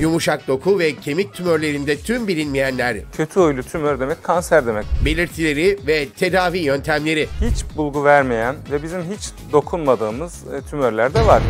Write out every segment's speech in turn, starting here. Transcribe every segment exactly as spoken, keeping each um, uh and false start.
Yumuşak doku ve kemik tümörlerinde tüm bilinmeyenler. Kötü huylu tümör demek kanser demek. Belirtileri ve tedavi yöntemleri. Hiç bulgu vermeyen ve bizim hiç dokunmadığımız tümörler de var.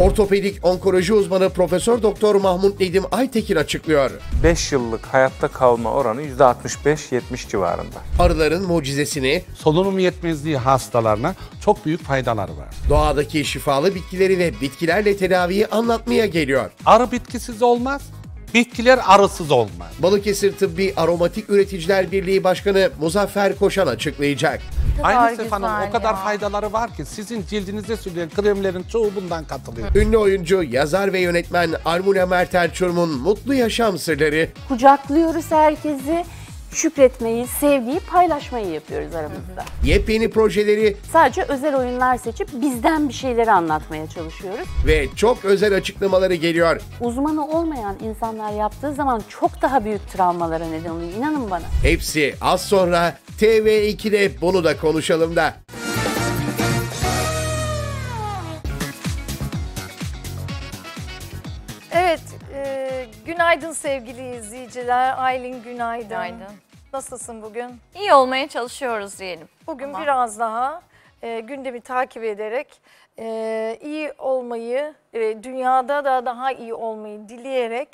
Ortopedik onkoloji uzmanı Profesör Doktor Mahmut Nedim Aytekin açıklıyor. beş yıllık hayatta kalma oranı yüzde altmış beş yetmiş civarında. Arıların mucizesini, solunum yetmezliği hastalarına çok büyük faydaları var. Doğadaki şifalı bitkileri ve bitkilerle tedaviyi anlatmaya geliyor. Arı bitkisiz olmaz, bitkiler arısız olmaz. Balıkesir Tıbbi Aromatik Üreticiler Birliği Başkanı Muzaffer Koşan açıklayacak. Aynı sefanın o kadar ya. faydaları var ki sizin cildinize sürülen kremlerin çoğu bundan katılıyor. Ünlü oyuncu, yazar ve yönetmen Almula Merter Churm'un mutlu yaşam sırları. Kucaklıyoruz herkesi, şükretmeyi, sevgiyi, paylaşmayı yapıyoruz aramızda. Hı hı. Yepyeni projeleri. Sadece özel oyunlar seçip bizden bir şeyleri anlatmaya çalışıyoruz. Ve çok özel açıklamaları geliyor. Uzmanı olmayan insanlar yaptığı zaman çok daha büyük travmalara neden oluyor, inanın bana. Hepsi az sonra T V iki'de bunu da konuşalım da. Evet, e, günaydın sevgili izleyiciler. Aylin günaydın. Günaydın. Nasılsın bugün? İyi olmaya çalışıyoruz diyelim. Bugün Ama. biraz daha e, gündemi takip ederek e, iyi olmayı, e, dünyada da daha iyi olmayı dileyerek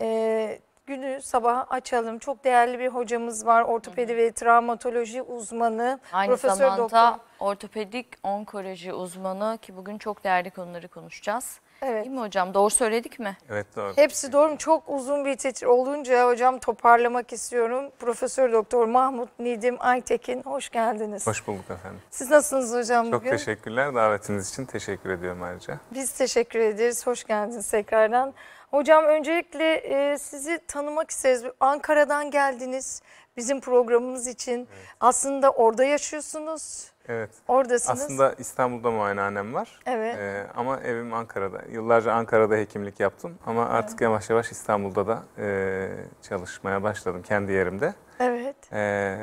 E, günü sabah açalım. Çok değerli bir hocamız var. Ortopedi ve travmatoloji uzmanı. Aynı Profesör zamanda Doktor ortopedik onkoloji uzmanı ki bugün çok değerli konuları konuşacağız. Evet. Değil mi hocam? Doğru söyledik mi? Evet, doğru. Hepsi doğru. Çok uzun bir tetir olunca hocam toparlamak istiyorum. Profesör Doktor Mahmut Nedim Aytekin, hoş geldiniz. Hoş bulduk efendim. Siz nasılsınız hocam bugün? Çok teşekkürler. Davetiniz için teşekkür ediyorum ayrıca. Biz teşekkür ederiz. Hoş geldiniz tekrardan. Hocam öncelikle e, sizi tanımak isteriz. Ankara'dan geldiniz bizim programımız için. Evet. Aslında orada yaşıyorsunuz. Evet. Oradasınız. Aslında İstanbul'da muayenehanem var. Evet. E, ama evim Ankara'da. Yıllarca Ankara'da hekimlik yaptım. Ama artık evet. yavaş yavaş İstanbul'da da e, çalışmaya başladım kendi yerimde. Evet. E,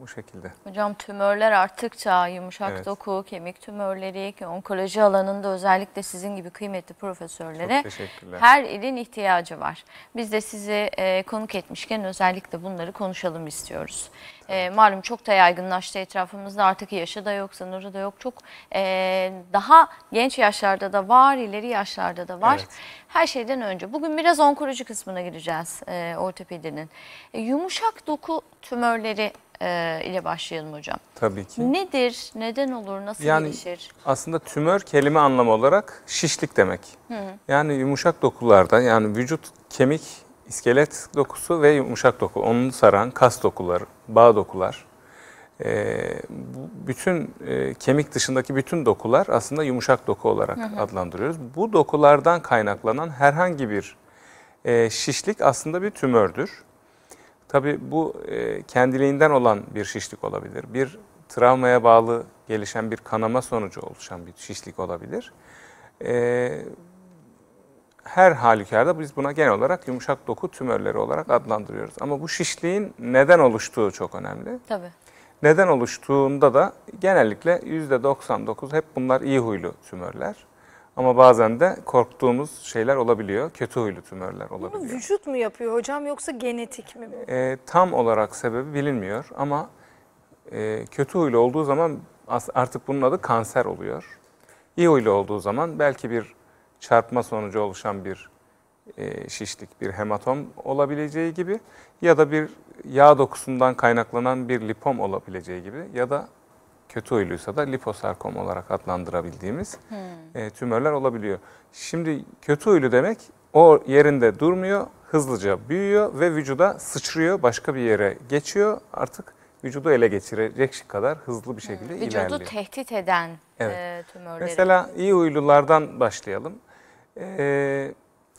bu şekilde. Hocam tümörler arttıkça yumuşak evet. doku, kemik tümörleri, onkoloji alanında özellikle sizin gibi kıymetli profesörlere her ilin ihtiyacı var. Biz de sizi e, konuk etmişken özellikle bunları konuşalım istiyoruz. E, malum çok da yaygınlaştı etrafımızda, artık yaşı da yok, sınırı da yok. Çok e, daha genç yaşlarda da var, ileri yaşlarda da var. Evet. Her şeyden önce bugün biraz onkoloji kısmına gireceğiz e, ortopedinin. E, yumuşak doku tümörleri e, ile başlayalım hocam. Tabii ki. Nedir, neden olur, nasıl yani gelişir? Aslında tümör kelime anlamı olarak şişlik demek. Hı hı. Yani yumuşak dokularda, yani vücut, kemik, iskelet dokusu ve yumuşak doku, onu saran kas dokuları, bağ dokular, e, bütün e, kemik dışındaki bütün dokular aslında yumuşak doku olarak hı hı. adlandırıyoruz. Bu dokulardan kaynaklanan herhangi bir e, şişlik aslında bir tümördür. Tabii bu e, kendiliğinden olan bir şişlik olabilir, bir travmaya bağlı gelişen bir kanama sonucu oluşan bir şişlik olabilir. E, Her halükarda biz buna genel olarak yumuşak doku tümörleri olarak adlandırıyoruz. Ama bu şişliğin neden oluştuğu çok önemli. Tabii. Neden oluştuğunda da genellikle yüzde doksan dokuz hep bunlar iyi huylu tümörler. Ama bazen de korktuğumuz şeyler olabiliyor, kötü huylu tümörler olabiliyor. Bunu vücut mu yapıyor hocam yoksa genetik mi bu? E, tam olarak sebebi bilinmiyor ama e, kötü huylu olduğu zaman artık bunun adı kanser oluyor. İyi huylu olduğu zaman belki bir çarpma sonucu oluşan bir e, şişlik, bir hematom olabileceği gibi ya da bir yağ dokusundan kaynaklanan bir lipom olabileceği gibi ya da kötü huyluysa da liposarkom olarak adlandırabildiğimiz hmm. e, tümörler olabiliyor. Şimdi kötü huylu demek o yerinde durmuyor, hızlıca büyüyor ve vücuda sıçrıyor, başka bir yere geçiyor artık. Vücudu ele geçirecek kadar hızlı bir şekilde hmm. ilerliyor. Vücudu tehdit eden evet. e, tümörleri. Mesela iyi huylulardan başlayalım. E,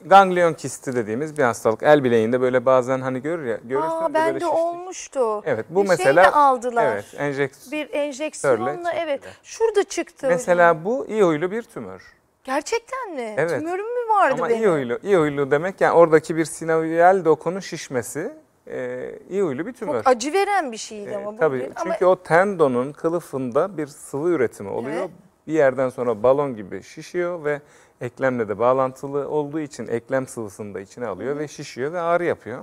ganglion kisti dediğimiz bir hastalık. El bileğinde böyle bazen hani görür ya. Aa, ben de, de olmuştu. Evet, bu bir mesela şeyle aldılar. Evet, enjeks bir enjeksiyonla evet. Şurada çıktı. Mesela hocam. Bu iyi huylu bir tümör. Gerçekten mi? Evet. Tümörüm mü vardı Ama benim? Ama iyi huylu, iyi huylu demek yani oradaki bir sinovial dokunun şişmesi. Ee, iyi huylu bir tümör. Çok acı veren bir şeydi ee, ama. Tabii bir, çünkü ama o tendonun kılıfında bir sıvı üretimi oluyor. Evet. Bir yerden sonra balon gibi şişiyor ve Eklemle de bağlantılı olduğu için eklem sıvısını da içine alıyor ve şişiyor ve ağrı yapıyor.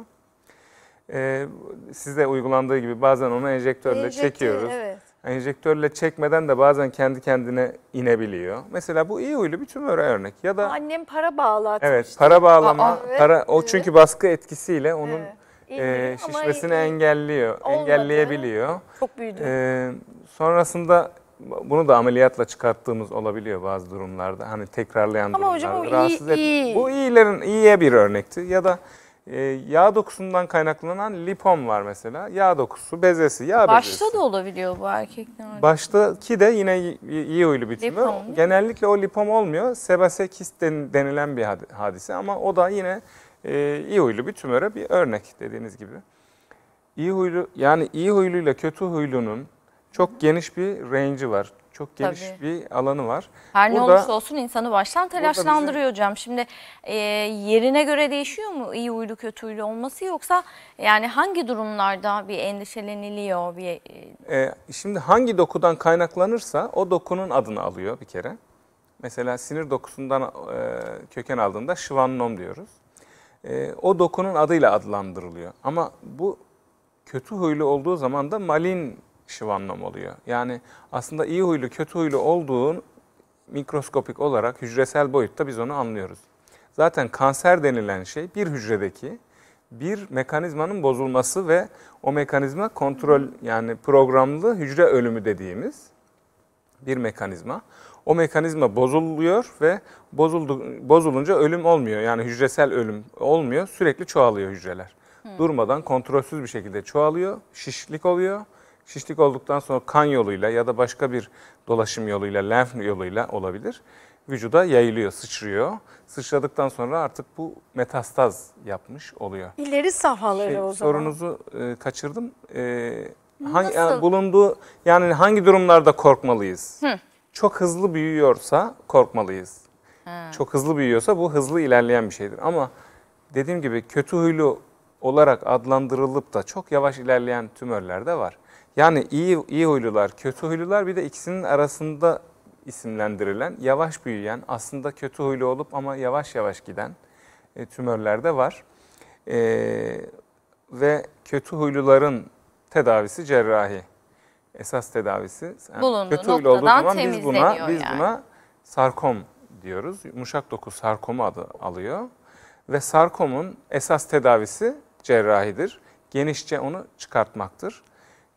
Ee, size uygulandığı gibi bazen onu enjektörle Enjektör, çekiyoruz. Evet. Enjektörle çekmeden de bazen kendi kendine inebiliyor. Mesela bu iyi huylu bir tümöre örnek. Ya da annem para bağlatmıştı. Evet, para bağlama. Aa, evet, para o çünkü evet. baskı etkisiyle onun evet. e, şişmesini engelliyor, olmadı. engelleyebiliyor. Çok büyüdü. E, sonrasında bunu da ameliyatla çıkarttığımız olabiliyor bazı durumlarda. Hani tekrarlayan Ama durumlarda. Ama hocam bu Rahatsız iyi, iyi. Bu iyilerin iyiye bir örnekti. Ya da e, yağ dokusundan kaynaklanan lipom var mesela. Yağ dokusu, bezesi, yağ Başta bezesi. Başta da olabiliyor bu erkeklerde. Baştaki de yine iyi huylu bir tümör. Lipom, genellikle o lipom olmuyor. Sebase kist denilen bir hadise. Ama o da yine e, iyi huylu bir tümöre bir örnek dediğiniz gibi. İyi huylu, yani iyi huyluyla kötü huylunun çok geniş bir range'i var. Çok geniş Tabii. bir alanı var. Her burada, ne olursa olsun insanı baştan telaşlandırıyor bizi, hocam. Şimdi e, yerine göre değişiyor mu iyi huylu kötü huylu olması, yoksa yani hangi durumlarda bir endişeleniliyor? Bir, e, şimdi hangi dokudan kaynaklanırsa o dokunun adını alıyor bir kere. Mesela sinir dokusundan e, köken aldığında şivannom diyoruz. E, o dokunun adıyla adlandırılıyor. Ama bu kötü huylu olduğu zaman da malin şivannom oluyor. Yani aslında iyi huylu kötü huylu olduğun mikroskopik olarak hücresel boyutta biz onu anlıyoruz. Zaten kanser denilen şey bir hücredeki bir mekanizmanın bozulması ve o mekanizma kontrol, yani programlı hücre ölümü dediğimiz bir mekanizma. O mekanizma bozuluyor ve bozuldu, bozulunca ölüm olmuyor. Yani hücresel ölüm olmuyor. Sürekli çoğalıyor hücreler. Hmm. Durmadan kontrolsüz bir şekilde çoğalıyor. Şişlik oluyor. Şişlik olduktan sonra kan yoluyla ya da başka bir dolaşım yoluyla, lenf yoluyla olabilir. Vücuda yayılıyor, sıçrıyor. Sıçradıktan sonra artık bu metastaz yapmış oluyor. İleri safhaları şey, o zaman. Sorunuzu e, kaçırdım. E, hangi, yani bulunduğu, yani hangi durumlarda korkmalıyız? Hı. Çok hızlı büyüyorsa korkmalıyız. Ha. Çok hızlı büyüyorsa bu hızlı ilerleyen bir şeydir. Ama dediğim gibi kötü huylu olarak adlandırılıp da çok yavaş ilerleyen tümörler de var. Yani iyi, iyi huylular, kötü huylular, bir de ikisinin arasında isimlendirilen, yavaş büyüyen, aslında kötü huylu olup ama yavaş yavaş giden e, tümörler de var. E, ve kötü huyluların tedavisi cerrahi. Esas tedavisi. Yani Bulundu, kötü huylu olduğu zaman biz buna, biz yani. buna sarkom diyoruz. Yumuşak doku sarkomu adı alıyor. Ve sarkomun esas tedavisi cerrahidir. Genişçe onu çıkartmaktır.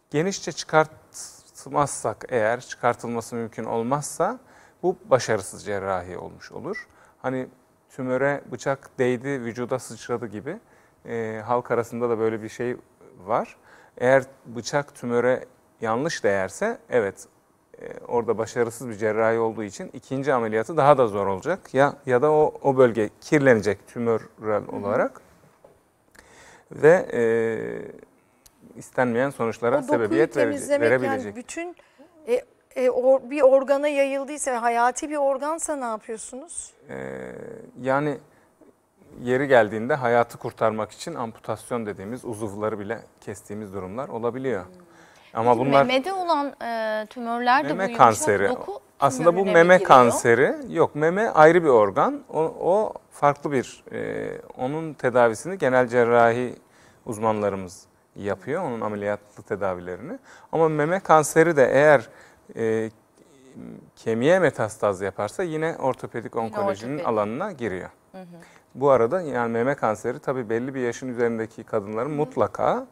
Genişçe çıkartmazsak eğer, çıkartılması mümkün olmazsa bu başarısız cerrahi olmuş olur. Hani tümöre bıçak değdi, vücuda sıçradı gibi e, halk arasında da böyle bir şey var. Eğer bıçak tümöre yanlış değerse evet e, orada başarısız bir cerrahi olduğu için ikinci ameliyatı daha da zor olacak. Ya ya da o, o bölge kirlenecek tümörel olarak ve... E, istenmeyen sonuçlara sebebiyet verebilecek. Yani bütün e, e, or, bir organa yayıldıysa, hayati bir organsa ne yapıyorsunuz? Ee, yani yeri geldiğinde hayatı kurtarmak için amputasyon dediğimiz uzuvları bile kestiğimiz durumlar olabiliyor. Hmm. Ama Peki, bunlar memede olan e, tümörler de meme kanseri. Doku Aslında bu meme giriyor. kanseri yok. Meme ayrı bir organ. O, o farklı bir e, onun tedavisini genel cerrahi uzmanlarımız yapıyor, onun ameliyatlı tedavilerini. Ama meme kanseri de eğer e, kemiğe metastaz yaparsa yine ortopedik onkolojinin ortopedik. alanına giriyor. Hı hı. Bu arada yani meme kanseri tabii belli bir yaşın üzerindeki kadınların hı. mutlaka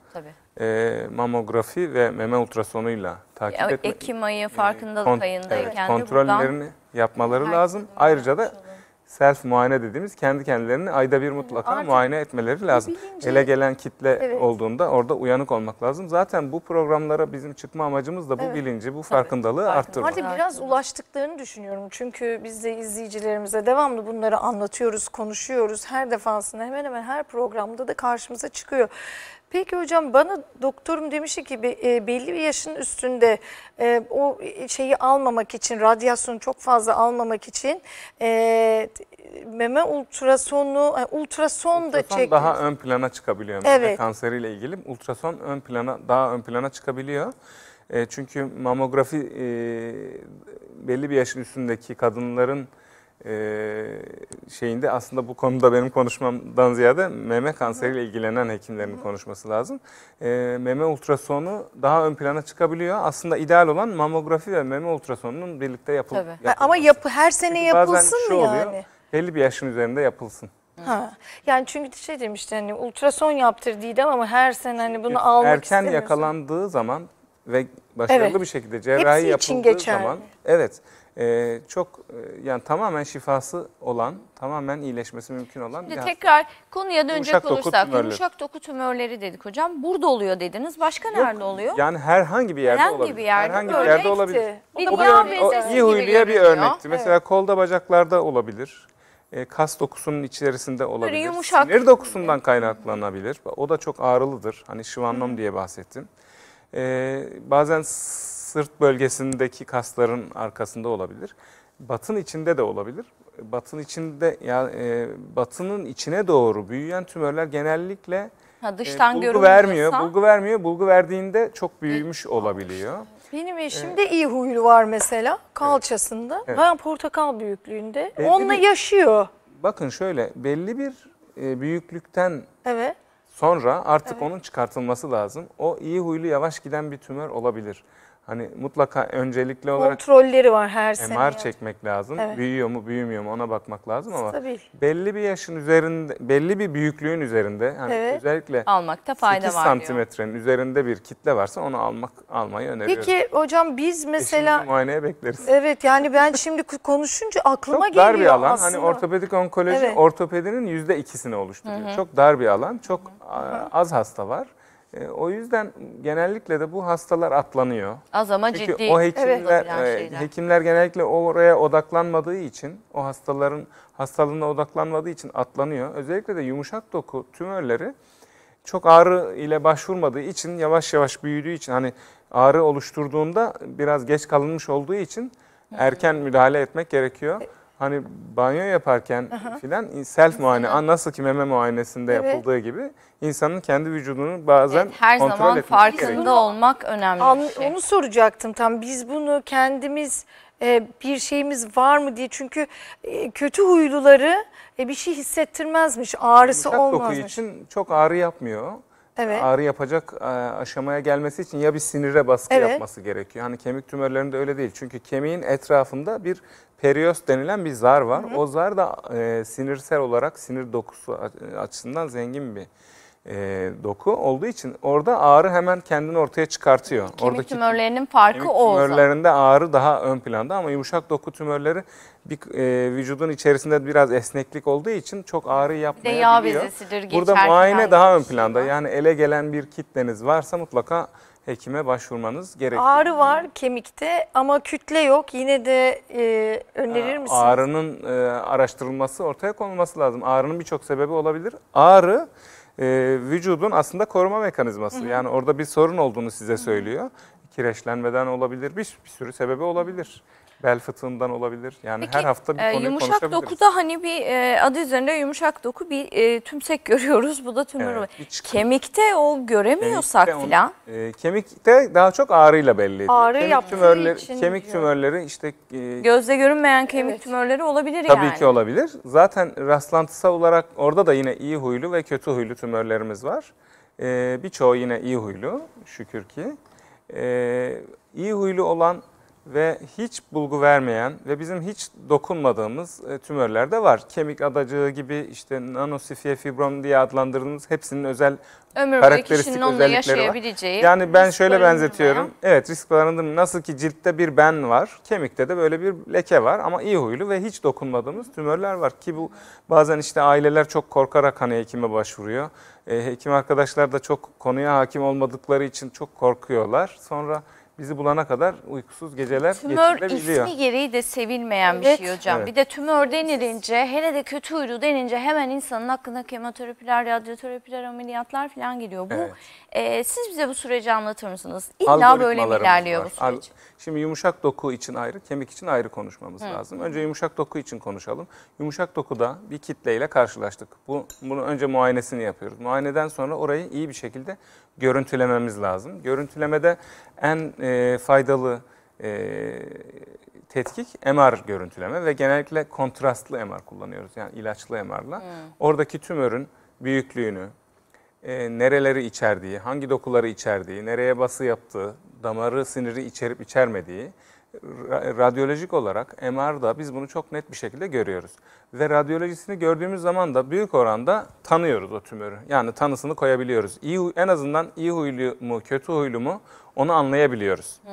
e, mamografi ve meme ultrasonuyla takip ya, etme. Ekim ayı farkındalık ayındayken evet, kontrollerini buradan yapmaları Herkes lazım. Ayrıca da self muayene dediğimiz kendi kendilerini ayda bir mutlaka Artık muayene etmeleri lazım. Bilince, Ele gelen kitle evet. olduğunda orada uyanık olmak lazım. Zaten bu programlara bizim çıkma amacımız da bu evet. bilinci, bu Tabii, farkındalığı arttırmak. Artık biraz ulaştıklarını düşünüyorum. Çünkü biz de izleyicilerimize devamlı bunları anlatıyoruz, konuşuyoruz. Her defasında hemen hemen her programda da karşımıza çıkıyor. Peki hocam, bana doktorum demişti ki belli bir yaşın üstünde o şeyi almamak için, radyasyonu çok fazla almamak için meme ultrasonu, ultrason da çekiyor. Daha ön plana çıkabiliyor. Evet. Meme kanseriyle ilgili ultrason ön plana, daha ön plana çıkabiliyor. Çünkü mamografi belli bir yaşın üstündeki kadınların şeyinde aslında bu konuda benim konuşmamdan ziyade meme kanseriyle ilgilenen hekimlerin konuşması lazım. Meme ultrasonu daha ön plana çıkabiliyor. Aslında ideal olan mamografi ve meme ultrasonunun birlikte yapıl yapılması. Ama yapı her sene yapılsın mı yani? Oluyor, belli bir yaşın üzerinde yapılsın. Ha. Yani çünkü şey demişti, hani ultrason yaptır Didem ama her sene hani bunu almak istemiyorsun. Erken yakalandığı zaman ve başarılı evet. bir şekilde cerrahi yapıldığı zaman evet e, çok e, yani tamamen şifası olan, tamamen iyileşmesi mümkün olan. Şimdi tekrar konuya dönecek olursak, yumuşak doku tümörleri dedik hocam. Burada oluyor dediniz. Başka Yok, nerede oluyor? Yani herhangi bir yerde herhangi olabilir. Bir yerde herhangi bir yerde olabilir. Bir o, o, iyi huyluya bir örnekti. Evet. Mesela kolda, bacaklarda olabilir. Kas dokusunun içerisinde olabilir. Yumuşak. Sinir dokusundan kaynaklanabilir. O da çok ağrılıdır. Hani şıvanlom diye bahsettim. Ee, bazen sırt bölgesindeki kasların arkasında olabilir. Batın içinde de olabilir. Batın içinde ya e, batının içine doğru büyüyen tümörler genellikle ha, dıştan e, bulgu görünüyorsa... vermiyor. Bulgu vermiyor. Bulgu verdiğinde çok büyümüş olabiliyor. Benim eşimde evet. iyi huylu var mesela kalçasında. Evet. Ben portakal büyüklüğünde. Belli onunla bir, yaşıyor. Bakın şöyle, belli bir e, büyüklükten evet. sonra artık evet. onun çıkartılması lazım. O iyi huylu yavaş giden bir tümör olabilir. Hani mutlaka öncelikli olarak kontrolleri var her sene. M R çekmek lazım. Evet. Büyüyor mu, büyümüyor mu ona bakmak lazım ama Stabil. belli bir yaşın üzerinde, belli bir büyüklüğün üzerinde hani evet. özellikle almakta fayda var. sekiz santimetrenin üzerinde bir kitle varsa onu almak almayı öneriyorum. Peki hocam biz mesela eşimizi muayeneye bekleriz. Evet yani ben şimdi konuşunca aklıma geliyor. Çok dar geliyor bir alan. Aslında. Hani ortopedik onkoloji evet. ortopedinin yüzde ikisini oluşturuyor. Hı hı. Çok dar bir alan. Çok hı hı. az hasta var. O yüzden genellikle de bu hastalar atlanıyor. Az ama Çünkü ciddi. O hekimler, evet, hekimler genellikle oraya odaklanmadığı için, o hastaların hastalığına odaklanmadığı için atlanıyor. Özellikle de yumuşak doku tümörleri çok ağrı ile başvurmadığı için, yavaş yavaş büyüdüğü için, hani ağrı oluşturduğunda biraz geç kalınmış olduğu için erken müdahale etmek gerekiyor. Hani banyo yaparken filan self muayene, nasıl ki meme muayenesinde evet. yapıldığı gibi insanın kendi vücudunu bazen evet, her kontrol zaman farkında gerekiyor. Olmak önemli. An, şey. Onu soracaktım tam. Biz bunu kendimiz e, bir şeyimiz var mı diye, çünkü e, kötü huyluları e, bir şey hissettirmezmiş, ağrısı Yumuşak olmazmış. Doku için çok ağrı yapmıyor. Evet. Ağrı yapacak aşamaya gelmesi için ya bir sinire baskı evet. yapması gerekiyor. Hani kemik tümörlerinde öyle değil. Çünkü kemiğin etrafında bir periyos denilen bir zar var. Hı hı. O zar da e, sinirsel olarak sinir dokusu açısından zengin bir e, doku olduğu için orada ağrı hemen kendini ortaya çıkartıyor. Kemik Oradaki tümörlerinin farkı kemik o. Tümörlerinde ağrı daha ön planda ama yumuşak doku tümörleri bir, e, vücudun içerisinde biraz esneklik olduğu için çok ağrı yapmayabiliyor. Burada muayene daha ön planda. Yani ele gelen bir kitleniz varsa mutlaka hekime başvurmanız gerekiyor. Ağrı var kemikte ama kütle yok. Yine de e, önerir misiniz? Ağrının e, araştırılması, ortaya konulması lazım. Ağrının birçok sebebi olabilir. Ağrı e, vücudun aslında koruma mekanizması. Hı hı. Yani orada bir sorun olduğunu size söylüyor. Hı hı. Kireçlenmeden olabilir, bir, bir sürü sebebi olabilir. Bel fıtığından olabilir. Yani Peki, her hafta bir konuyu konuşabiliriz. Yumuşak dokuda hani bir adı üzerinde yumuşak doku bir e, tümsek görüyoruz. Bu da tümör. Evet, kemikte o göremiyorsak filan. E, kemikte daha çok ağrıyla belli ediyor. Ağrı kemik tümörleri, için kemik diyor. tümörleri işte e, gözle görünmeyen kemik evet. tümörleri olabilir Tabii yani. Tabii ki olabilir. Zaten rastlantısal olarak orada da yine iyi huylu ve kötü huylu tümörlerimiz var. E, birçoğu yine iyi huylu şükür ki. E, iyi huylu olan ve hiç bulgu vermeyen ve bizim hiç dokunmadığımız tümörler de var. Kemik adacığı gibi, işte nanosifiye fibrom diye adlandırdığımız, hepsinin özel Ömür karakteristik özellikleri var. Yani ben şöyle benzetiyorum. Ya. Evet, risk barındırma. Nasıl ki ciltte bir ben var, kemikte de böyle bir leke var ama iyi huylu ve hiç dokunmadığımız tümörler var ki bu bazen işte aileler çok korkarak hani hekime başvuruyor. E, hekim arkadaşlar da çok konuya hakim olmadıkları için çok korkuyorlar. Sonra bizi bulana kadar uykusuz geceler geçirebiliyor. Tümör ismi gereği de sevilmeyen evet. bir şey hocam. Evet. Bir de tümör denilince, hele de kötü huylu denince hemen insanın aklına kemoterapiler, radyoterapiler, ameliyatlar falan geliyor. Bu evet. e, siz bize bu süreci anlatır mısınız? İlla böyle mi ilerliyor var. bu süreç? Şimdi yumuşak doku için ayrı, kemik için ayrı konuşmamız Hı. lazım. Önce yumuşak doku için konuşalım. Yumuşak dokuda bir kitleyle karşılaştık. Bu, bunu önce muayenesini yapıyoruz. Muayeneden sonra orayı iyi bir şekilde görüntülememiz lazım. Görüntülemede en e, faydalı e, tetkik M R görüntüleme ve genellikle kontrastlı M R kullanıyoruz. Yani ilaçlı M R'la. Hmm. Oradaki tümörün büyüklüğünü, e, nereleri içerdiği, hangi dokuları içerdiği, nereye bası yaptığı, damarı, siniri içerip içermediği radyolojik olarak M R'da biz bunu çok net bir şekilde görüyoruz. Ve radyolojisini gördüğümüz zaman da büyük oranda tanıyoruz o tümörü. Yani tanısını koyabiliyoruz. İyi, en azından iyi huylu mu, kötü huylu mu onu anlayabiliyoruz. Hmm.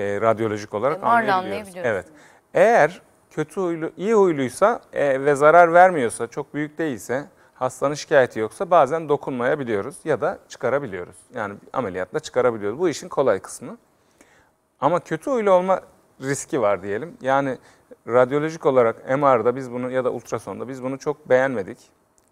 E, radyolojik olarak anlayabiliyoruz. anlayabiliyoruz. Evet. Eğer kötü huylu, iyi huyluysa e, ve zarar vermiyorsa, çok büyük değilse, hastanın şikayeti yoksa bazen dokunmayabiliyoruz ya da çıkarabiliyoruz. Yani ameliyatla çıkarabiliyoruz. Bu işin kolay kısmı. Ama kötü huylu olma riski var diyelim. Yani radyolojik olarak M R'da biz bunu ya da ultrasonda biz bunu çok beğenmedik.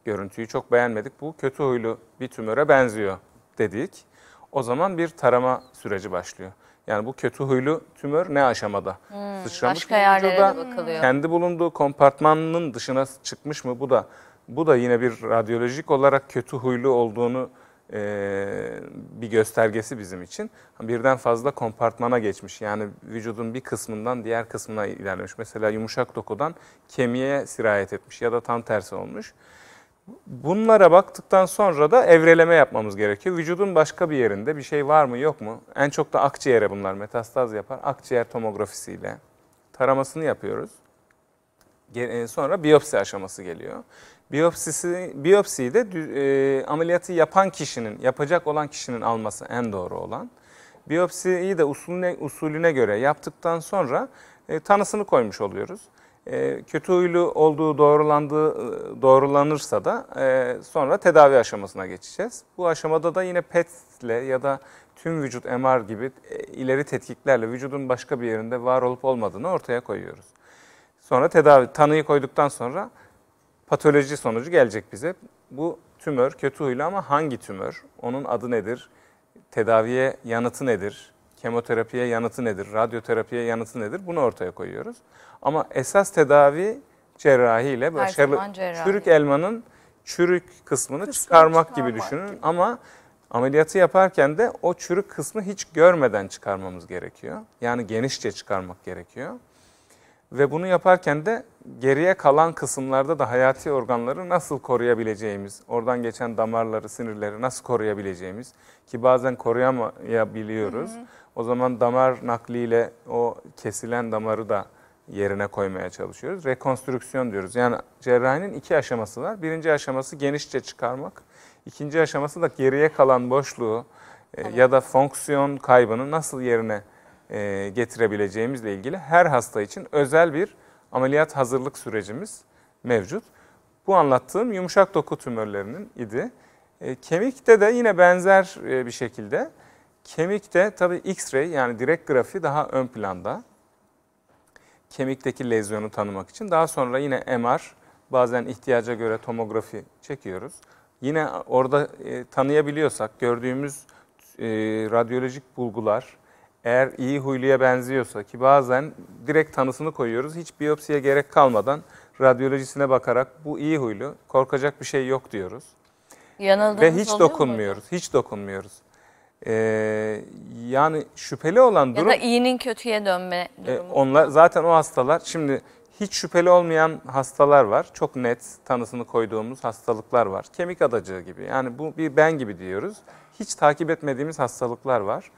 Görüntüyü çok beğenmedik. Bu kötü huylu bir tümöre benziyor dedik. O zaman bir tarama süreci başlıyor. Yani bu kötü huylu tümör ne aşamada? Hmm, Sıçramış başka yerlere bakılıyor. Kendi bulunduğu kompartmanının dışına çıkmış mı? Bu da bu da yine bir radyolojik olarak kötü huylu olduğunu Ee, bir göstergesi bizim için. Birden fazla kompartmana geçmiş. Yani vücudun bir kısmından diğer kısmına ilerlemiş. Mesela yumuşak dokudan kemiğe sirayet etmiş ya da tam tersi olmuş. Bunlara baktıktan sonra da evreleme yapmamız gerekiyor. Vücudun başka bir yerinde bir şey var mı yok mu? En çok da akciğere bunlar metastaz yapar. Akciğer tomografisiyle taramasını yapıyoruz. Sonra biyopsi aşaması geliyor. Biyopsisi, biyopsiyi de e, ameliyatı yapan kişinin, yapacak olan kişinin alması en doğru olan. Biyopsiyi de usulüne, usulüne göre yaptıktan sonra e, tanısını koymuş oluyoruz. E, kötü huylu olduğu doğrulandığı, doğrulanırsa da e, sonra tedavi aşamasına geçeceğiz. Bu aşamada da yine P E T ile ya da tüm vücut M R gibi e, ileri tetkiklerle vücudun başka bir yerinde var olup olmadığını ortaya koyuyoruz. Sonra tedavi, tanıyı koyduktan sonra patoloji sonucu gelecek bize. Bu tümör kötü huylu ama hangi tümör? Onun adı nedir? Tedaviye yanıtı nedir? Kemoterapiye yanıtı nedir? Radyoterapiye yanıtı nedir? Bunu ortaya koyuyoruz. Ama esas tedavi cerrahiyle, başarılı, cerrahi. Çürük elmanın çürük kısmını Kısmı çıkarmak, çıkarmak gibi düşünün. Gibi. Ama ameliyatı yaparken de o çürük kısmı hiç görmeden çıkarmamız gerekiyor. Yani genişçe çıkarmak gerekiyor. Ve bunu yaparken de geriye kalan kısımlarda da hayati organları nasıl koruyabileceğimiz, oradan geçen damarları, sinirleri nasıl koruyabileceğimiz ki bazen koruyamayabiliyoruz. Hı hı. O zaman damar nakliyle o kesilen damarı da yerine koymaya çalışıyoruz. Rekonstrüksiyon diyoruz. Yani cerrahinin iki aşaması var. Birinci aşaması genişçe çıkarmak. İkinci aşaması da geriye kalan boşluğu e, ya da fonksiyon kaybını nasıl yerine getirebileceğimizle ilgili her hasta için özel bir ameliyat hazırlık sürecimiz mevcut. Bu anlattığım yumuşak doku tümörlerinin idi. E, kemikte de yine benzer bir şekilde. Kemikte tabii X-ray yani direkt grafi daha ön planda. Kemikteki lezyonu tanımak için. Daha sonra yine M R, bazen ihtiyaca göre tomografi çekiyoruz. Yine orada e, tanıyabiliyorsak gördüğümüz e, radyolojik bulgular, eğer iyi huyluya benziyorsa ki bazen direkt tanısını koyuyoruz, hiç biyopsiye gerek kalmadan radyolojisine bakarak bu iyi huylu, korkacak bir şey yok diyoruz. Yanıldığımız ve hiç dokunmuyoruz, mu? hiç dokunmuyoruz. Ee, yani şüpheli olan durum... Ya da iyinin kötüye dönme durumu. E, onlar, zaten o hastalar, şimdi hiç şüpheli olmayan hastalar var, çok net tanısını koyduğumuz hastalıklar var. Kemik adacığı gibi, yani bu bir ben gibi diyoruz. Hiç takip etmediğimiz hastalıklar var.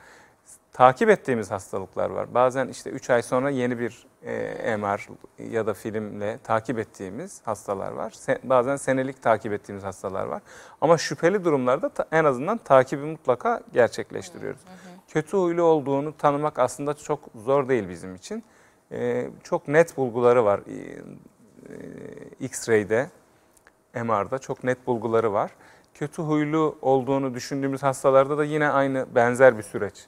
Takip ettiğimiz hastalıklar var. Bazen işte üç ay sonra yeni bir e, M R ya da filmle takip ettiğimiz hastalar var. Se- bazen senelik takip ettiğimiz hastalar var. Ama şüpheli durumlarda ta- en azından takibi mutlaka gerçekleştiriyoruz. Hı hı. Kötü huylu olduğunu tanımak aslında çok zor değil bizim için. E, çok net bulguları var. E, e, X-ray'de, M R'da çok net bulguları var. Kötü huylu olduğunu düşündüğümüz hastalarda da yine aynı benzer bir süreç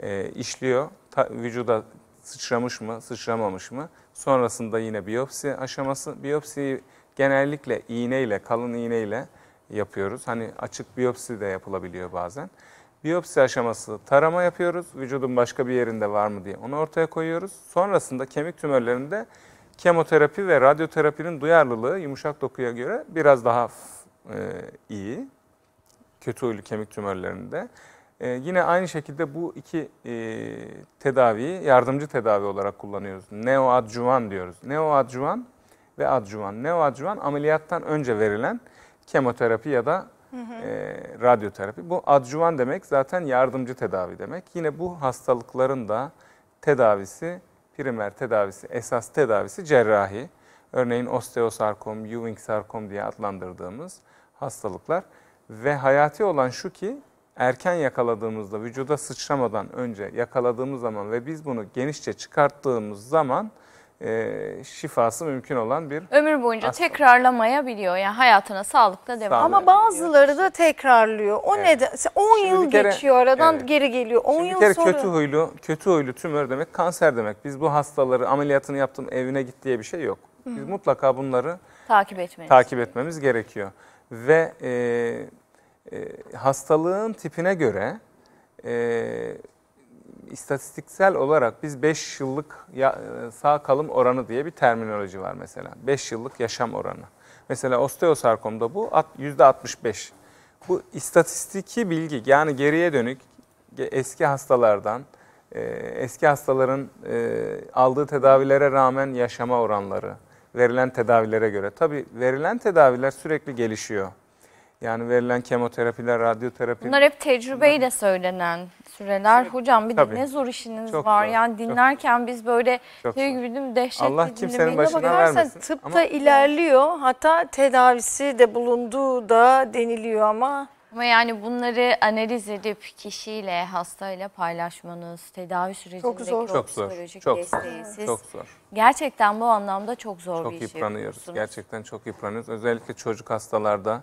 E, işliyor. Ta, vücuda sıçramış mı, sıçramamış mı? Sonrasında yine biyopsi aşaması. Biyopsiyi genellikle iğneyle, kalın iğneyle yapıyoruz. Hani açık biyopsi de yapılabiliyor bazen. Biyopsi aşaması tarama yapıyoruz. Vücudun başka bir yerinde var mı diye onu ortaya koyuyoruz. Sonrasında kemik tümörlerinde kemoterapi ve radyoterapinin duyarlılığı yumuşak dokuya göre biraz daha e, iyi. Kötü huylu kemik tümörlerinde. Ee, yine aynı şekilde bu iki e, tedaviyi yardımcı tedavi olarak kullanıyoruz. Neoadjuvan diyoruz. Neoadjuvan ve adjuvan. Neoadjuvan ameliyattan önce verilen kemoterapi ya da hı hı. E, radyoterapi. Bu adjuvan demek zaten yardımcı tedavi demek. Yine bu hastalıkların da tedavisi, primer tedavisi, esas tedavisi cerrahi. Örneğin osteosarkom, Ewing sarkom diye adlandırdığımız hastalıklar. Ve hayati olan şu ki erken yakaladığımızda, vücuda sıçramadan önce yakaladığımız zaman ve biz bunu genişçe çıkarttığımız zaman e, şifası mümkün olan bir ömür boyunca hastalık. Tekrarlamayabiliyor. Yani hayatına sağlıkla devam. Ama bazıları da tekrarlıyor. O evet. Neden? on Şimdi yıl kere, geçiyor aradan evet. Geri geliyor. on Şimdi yıl kere sonra. Kötü huylu, kötü huylu tümör demek kanser demek. Biz bu hastaları ameliyatını yaptım evine git diye bir şey yok. Biz hmm. mutlaka bunları takip etmemiz, takip etmemiz gerekiyor. Ve e, e, hastalığın tipine göre e, istatistiksel olarak biz beş yıllık ya, sağ kalım oranı diye bir terminoloji var mesela. beş yıllık yaşam oranı. Mesela osteosarkomda bu yüzde altmış beş. Bu istatistiki bilgi, yani geriye dönük eski hastalardan, e, eski hastaların e, aldığı tedavilere rağmen yaşama oranları. Verilen tedavilere göre. Tabii verilen tedaviler sürekli gelişiyor. Yani verilen kemoterapiler, radyoterapi. Bunlar hep tecrübeyle söylenen süreler. Sürekli. Hocam bir de ne zor işiniz çok var. Zor. Yani dinlerken çok biz böyle şey güldüm dehşetli Allah kimsenin başına vermesin. Tıp da ilerliyor. Hatta tedavisi de bulunduğu da deniliyor ama. Ama yani bunları analiz edip kişiyle, hastayla paylaşmanız, tedavi sürecindeki o psikolojik desteği siz çok zor. Gerçekten bu anlamda çok zor çok bir iş yapıyorsunuz. Çok gerçekten çok yıpranıyoruz. Özellikle çocuk hastalarda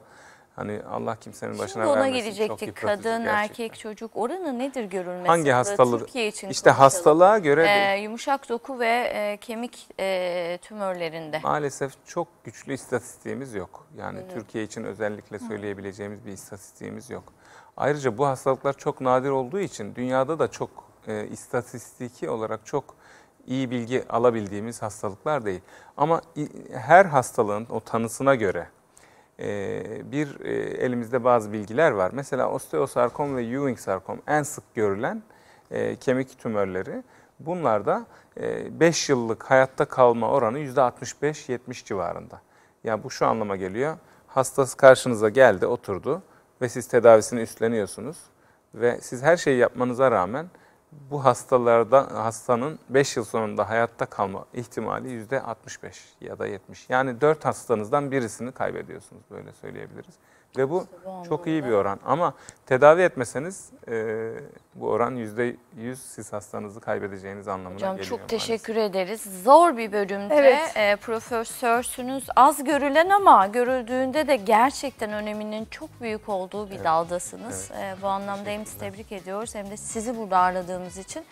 hani Allah kimsenin başına vermesin. Şimdi ona gelecektik. Kadın, gerçekten. Erkek, çocuk oranı nedir görülmesi? Hangi hastalığı? Türkiye için işte konuşalım. Hastalığa göre ee, yumuşak doku ve e, kemik e, tümörlerinde. Maalesef çok güçlü istatistiğimiz yok. Yani evet. Türkiye için özellikle söyleyebileceğimiz bir istatistiğimiz yok. Ayrıca bu hastalıklar çok nadir olduğu için dünyada da çok e, istatistiki olarak çok iyi bilgi alabildiğimiz hastalıklar değil. Ama her hastalığın o tanısına göre bir elimizde bazı bilgiler var. Mesela osteosarkom ve Ewing sarkom en sık görülen kemik tümörleri. Bunlarda beş yıllık hayatta kalma oranı yüzde altmış beş yetmiş civarında. Yani bu şu anlama geliyor. Hastası karşınıza geldi, oturdu ve siz tedavisini üstleniyorsunuz. Ve siz her şeyi yapmanıza rağmen bu hastalarda hastanın beş yıl sonunda hayatta kalma ihtimali yüzde altmış beş ya da yetmiş. Yani dört hastanızdan birisini kaybediyorsunuz, böyle söyleyebiliriz. Ve bu çok iyi bir oran. Ama tedavi etmeseniz e, bu oran yüzde yüz siz hastanızı kaybedeceğiniz anlamına hocam, geliyor. Hocam çok teşekkür maalesef. Ederiz. Zor bir bölümde evet. e, profesörsünüz. Az görülen ama görüldüğünde de gerçekten öneminin çok büyük olduğu bir evet. daldasınız. Evet. E, bu anlamda hem sizi tebrik ediyoruz hem de sizi burada ağırladığımız için.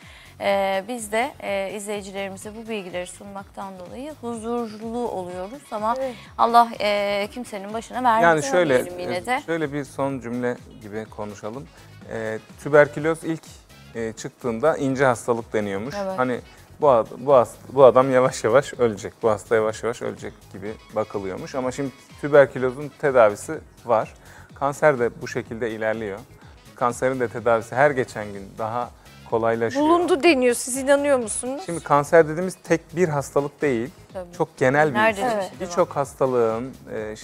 E, biz de e, izleyicilerimize bu bilgileri sunmaktan dolayı huzurlu oluyoruz. Ama evet. Allah e, kimsenin başına vermesin. Yani şöyle... Şöyle bir son cümle gibi konuşalım. E, tüberküloz ilk e, çıktığında ince hastalık deniyormuş. Evet. Hani bu, ad, bu, hasta, bu adam yavaş yavaş ölecek, bu hasta yavaş yavaş ölecek gibi bakılıyormuş. Ama şimdi tüberkülozun tedavisi var. Kanser de bu şekilde ilerliyor. Kanserin de tedavisi her geçen gün daha kolaylaşıyor. Bulundu deniyor, siz inanıyor musunuz? Şimdi kanser dediğimiz tek bir hastalık değil. Tabii. Çok genel bir şey. Evet. Birçok hastalığın